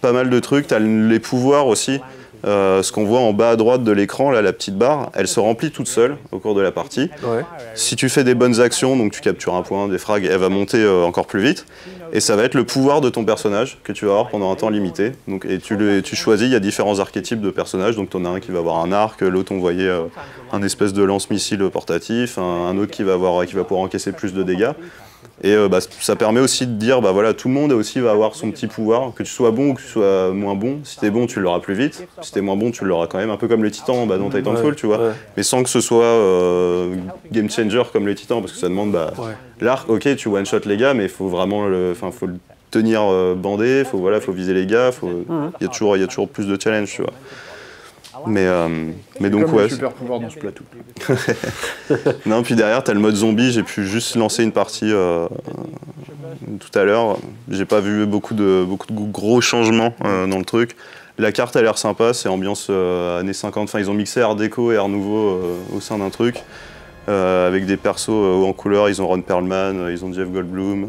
pas mal de trucs. Tu as les pouvoirs aussi. Euh, ce qu'on voit en bas à droite de l'écran, là, la petite barre, elle se remplit toute seule au cours de la partie. Ouais. Si tu fais des bonnes actions, donc tu captures un point, des frags, elle va monter euh, encore plus vite. Et ça va être le pouvoir de ton personnage que tu vas avoir pendant un temps limité. Donc, et tu, le, tu choisis, il y a différents archétypes de personnages. Donc tu en as un qui va avoir un arc, l'autre on voyait euh, un espèce de lance-missile portatif, un, un autre qui va, avoir, qui va pouvoir encaisser plus de dégâts. Et euh, bah, ça permet aussi de dire, bah voilà, tout le monde aussi va avoir son petit pouvoir, que tu sois bon ou que tu sois moins bon. Si t'es bon, tu l'auras plus vite. Si t'es moins bon, tu l'auras quand même. Un peu comme le Titan bah, dans Titanfall, ouais, tu vois. Ouais. Mais sans que ce soit euh, game changer comme le Titan, parce que ça demande bah, ouais. l'arc. Ok, tu one shot les gars, mais il faut vraiment le, faut le tenir euh, bandé. Il faut, voilà, faut viser les gars. Faut... Mm-hmm. Il y a toujours, il y a toujours plus de challenge, tu vois. Mais, euh, mais donc ouais. Super pouvoir dans ce plateau. Non, puis derrière, t'as le mode zombie. J'ai pu juste lancer une partie euh, tout à l'heure. J'ai pas vu beaucoup de, beaucoup de gros changements euh, dans le truc. La carte a l'air sympa. C'est ambiance euh, années cinquante. Enfin, ils ont mixé Art Déco et Art Nouveau euh, au sein d'un truc. Euh, avec des persos euh, en couleur. Ils ont Ron Perlman, ils ont Jeff Goldblum.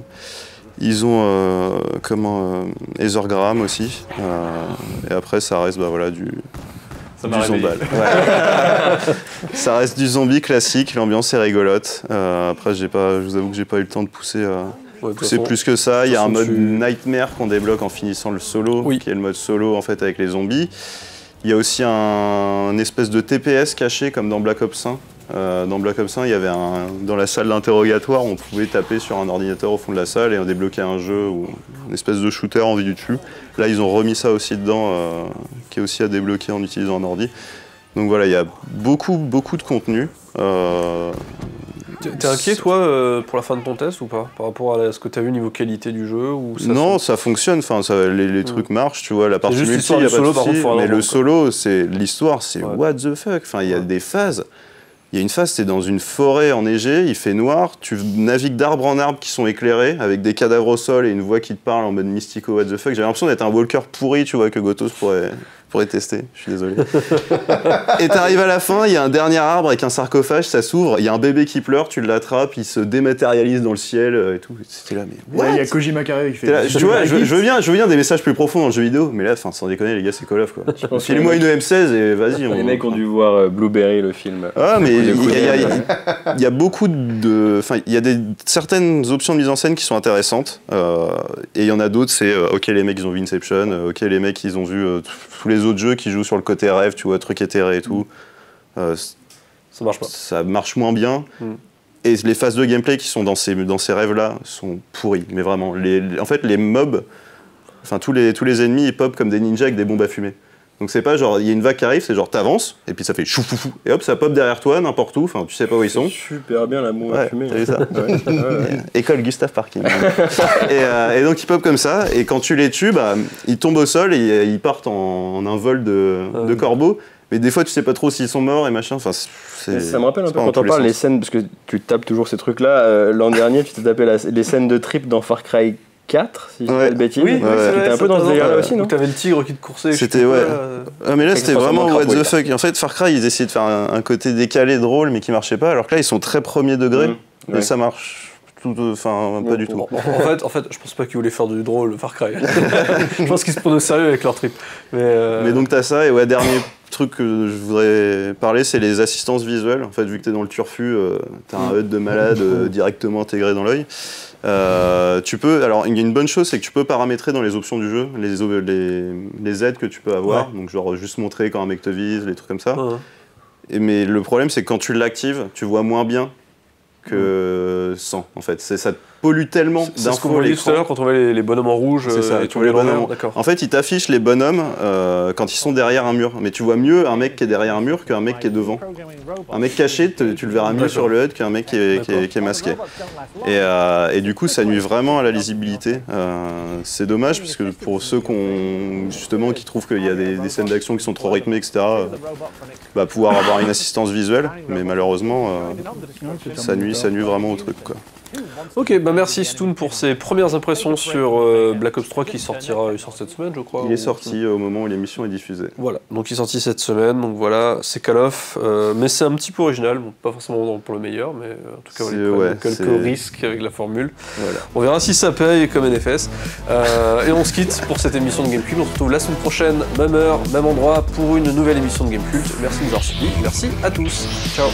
Ils ont euh, comment, euh, Heather Graham aussi. Euh, et après, ça reste bah, voilà, du... ça m'a réveillé. Ouais. Ça reste du zombie classique, l'ambiance est rigolote. Euh, après, j'ai pas, je vous avoue que j'ai pas eu le temps de pousser, euh, ouais, pousser plus que ça. Il y a un mode tu... Nightmare qu'on débloque en finissant le solo, oui. qui est le mode solo en fait avec les zombies. Il y a aussi un, un espèce de T P S caché comme dans Black Ops un. Euh, dans Black Ops un, il y avait un, dans la salle d'interrogatoire, on pouvait taper sur un ordinateur au fond de la salle et on débloquait un jeu ou une espèce de shooter en vue du dessus. Là, ils ont remis ça aussi dedans, euh, qui est aussi à débloquer en utilisant un ordi. Donc voilà, il y a beaucoup, beaucoup de contenu. Euh... T'es inquiet, toi, euh, pour la fin de ton test ou pas? Par rapport à ce que t'as vu niveau qualité du jeu ou ça? Non, ça fonctionne, enfin, ça, les, les trucs ouais. marchent, tu vois, la partie multi, il n'y a pas de soucis, mais le solo, l'histoire, c'est ouais. what the fuck, enfin, il y a ouais. des phases. Il y a une phase, c'est dans une forêt enneigée, il fait noir, tu navigues d'arbre en arbre qui sont éclairés, avec des cadavres au sol et une voix qui te parle en mode mystico, what the fuck. J'avais l'impression d'être un walker pourri, tu vois, que Gotos pourrait, pourrait tester, je suis désolé. Et t'arrives à la fin, il y a un dernier arbre avec un sarcophage, ça s'ouvre, il y a un bébé qui pleure, tu l'attrapes, il se dématérialise dans le ciel et tout. C'était là, mais what? Il y a Koji Makaré qui fait là, tu vois, je, je, veux bien, je veux bien des messages plus profonds dans le jeu vidéo, mais là, sans déconner, les gars, c'est Call of, quoi. Filme-moi une M seize et vas-y. On... Les mecs ont dû voir euh, Blueberry, le film. Ah, mais il y, y, y, y a beaucoup de... Enfin, il y a des, certaines options de mise en scène qui sont intéressantes. Euh, et il y en a d'autres, c'est euh, OK, les mecs, ils ont vu Inception. Euh, OK, les mecs, ils ont vu euh, tous les autres jeux qui jouent sur le côté rêve, tu vois, truc éthéré et tout. Euh, ça marche pas. Ça marche moins bien. Mm. Et les phases de gameplay qui sont dans ces, dans ces rêves-là sont pourries. Mais vraiment, les, les, en fait, les mobs, enfin, tous les, tous les ennemis, ils popent comme des ninjas avec des bombes à fumer. Donc c'est pas genre, il y a une vague qui arrive, c'est genre t'avances, et puis ça fait choufoufou, et hop, ça pop derrière toi, n'importe où, enfin tu sais pas où ils sont. Super bien la bombe ouais, à fumer. T'as vu ça? ouais, ouais, ouais. École Gustave Parking. et, euh, et donc ils popent comme ça, et quand tu les tues, bah, ils tombent au sol, et ils partent en, en un vol de, ah, de corbeau, mais des fois tu sais pas trop s'ils sont morts et machin, enfin c'est... Ça me rappelle un peu quand on parle les scènes, parce que tu tapes toujours ces trucs-là, euh, l'an dernier tu t'es tapé la, les scènes de trip dans Far Cry quatre, si je ouais. dis pas de bêtises. Oui, ouais. C'était un peu dans ce délire-là aussi, non? T'avais le tigre qui te coursait. C'était, ouais. Euh... Ah, mais là, c'était vraiment what the fuck. En fait, Far Cry, ils essayaient de faire un, un côté décalé, drôle, mais qui marchait pas, alors que là, ils sont très premier degré, mmh. mais ouais. ça marche. Enfin, pas du tout. En fait, en fait, je pense pas qu'ils voulaient faire du drôle Far Cry. Je pense qu'ils se prennent au sérieux avec leur trip. Mais, euh... mais donc t'as ça, et ouais, dernier truc que je voudrais parler, c'est les assistances visuelles. En fait, vu que t'es dans le turfu, euh, t'as un H U D de malade euh, directement intégré dans l'œil. Euh, tu peux, alors il y a une bonne chose, c'est que tu peux paramétrer dans les options du jeu les, les, les aides que tu peux avoir. Ouais. Donc genre juste montrer quand un mec te vise, les trucs comme ça. Ouais. Et, mais le problème, c'est que quand tu l'actives, tu vois moins bien que sans, en fait. Ça te pollue tellement d'infos à l'écran. C'est ce qu'on voyait quand on voit les, les bonhommes en rouge. C'est ça, et tu vois les bonhommes. En fait, ils t'affichent les bonhommes euh, quand ils sont derrière un mur. Mais tu vois mieux un mec qui est derrière un mur qu'un mec qui est devant. Un mec caché, te, tu le verras mieux sur le H U D qu'un mec qui est, qui est, qui est masqué. Et, euh, et du coup, ça nuit vraiment à la lisibilité. Euh, c'est dommage, parce que pour ceux qu'on, justement, qui trouvent qu'il y a des, des scènes d'action qui sont trop rythmées, et cetera, euh, bah, pouvoir avoir une assistance visuelle. Mais malheureusement, euh, ça nuit. Ça nuit vraiment au truc, quoi. Ok, bah merci Stoon pour ses premières impressions sur euh, Black Ops trois qui sortira il sort cette semaine, je crois. Il est sorti euh, au moment où l'émission est diffusée. Voilà, donc il est sorti cette semaine, donc voilà, c'est Call of, euh, mais c'est un petit peu original, bon, pas forcément pour le meilleur, mais euh, en tout cas on y prend ouais, quelques risques avec la formule. Voilà. On verra si ça paye comme N F S. Euh, et on se quitte pour cette émission de Gamekult. On se retrouve la semaine prochaine, même heure, même endroit, pour une nouvelle émission de Gamekult. Merci de nous avoir suivis, merci à tous. Ciao.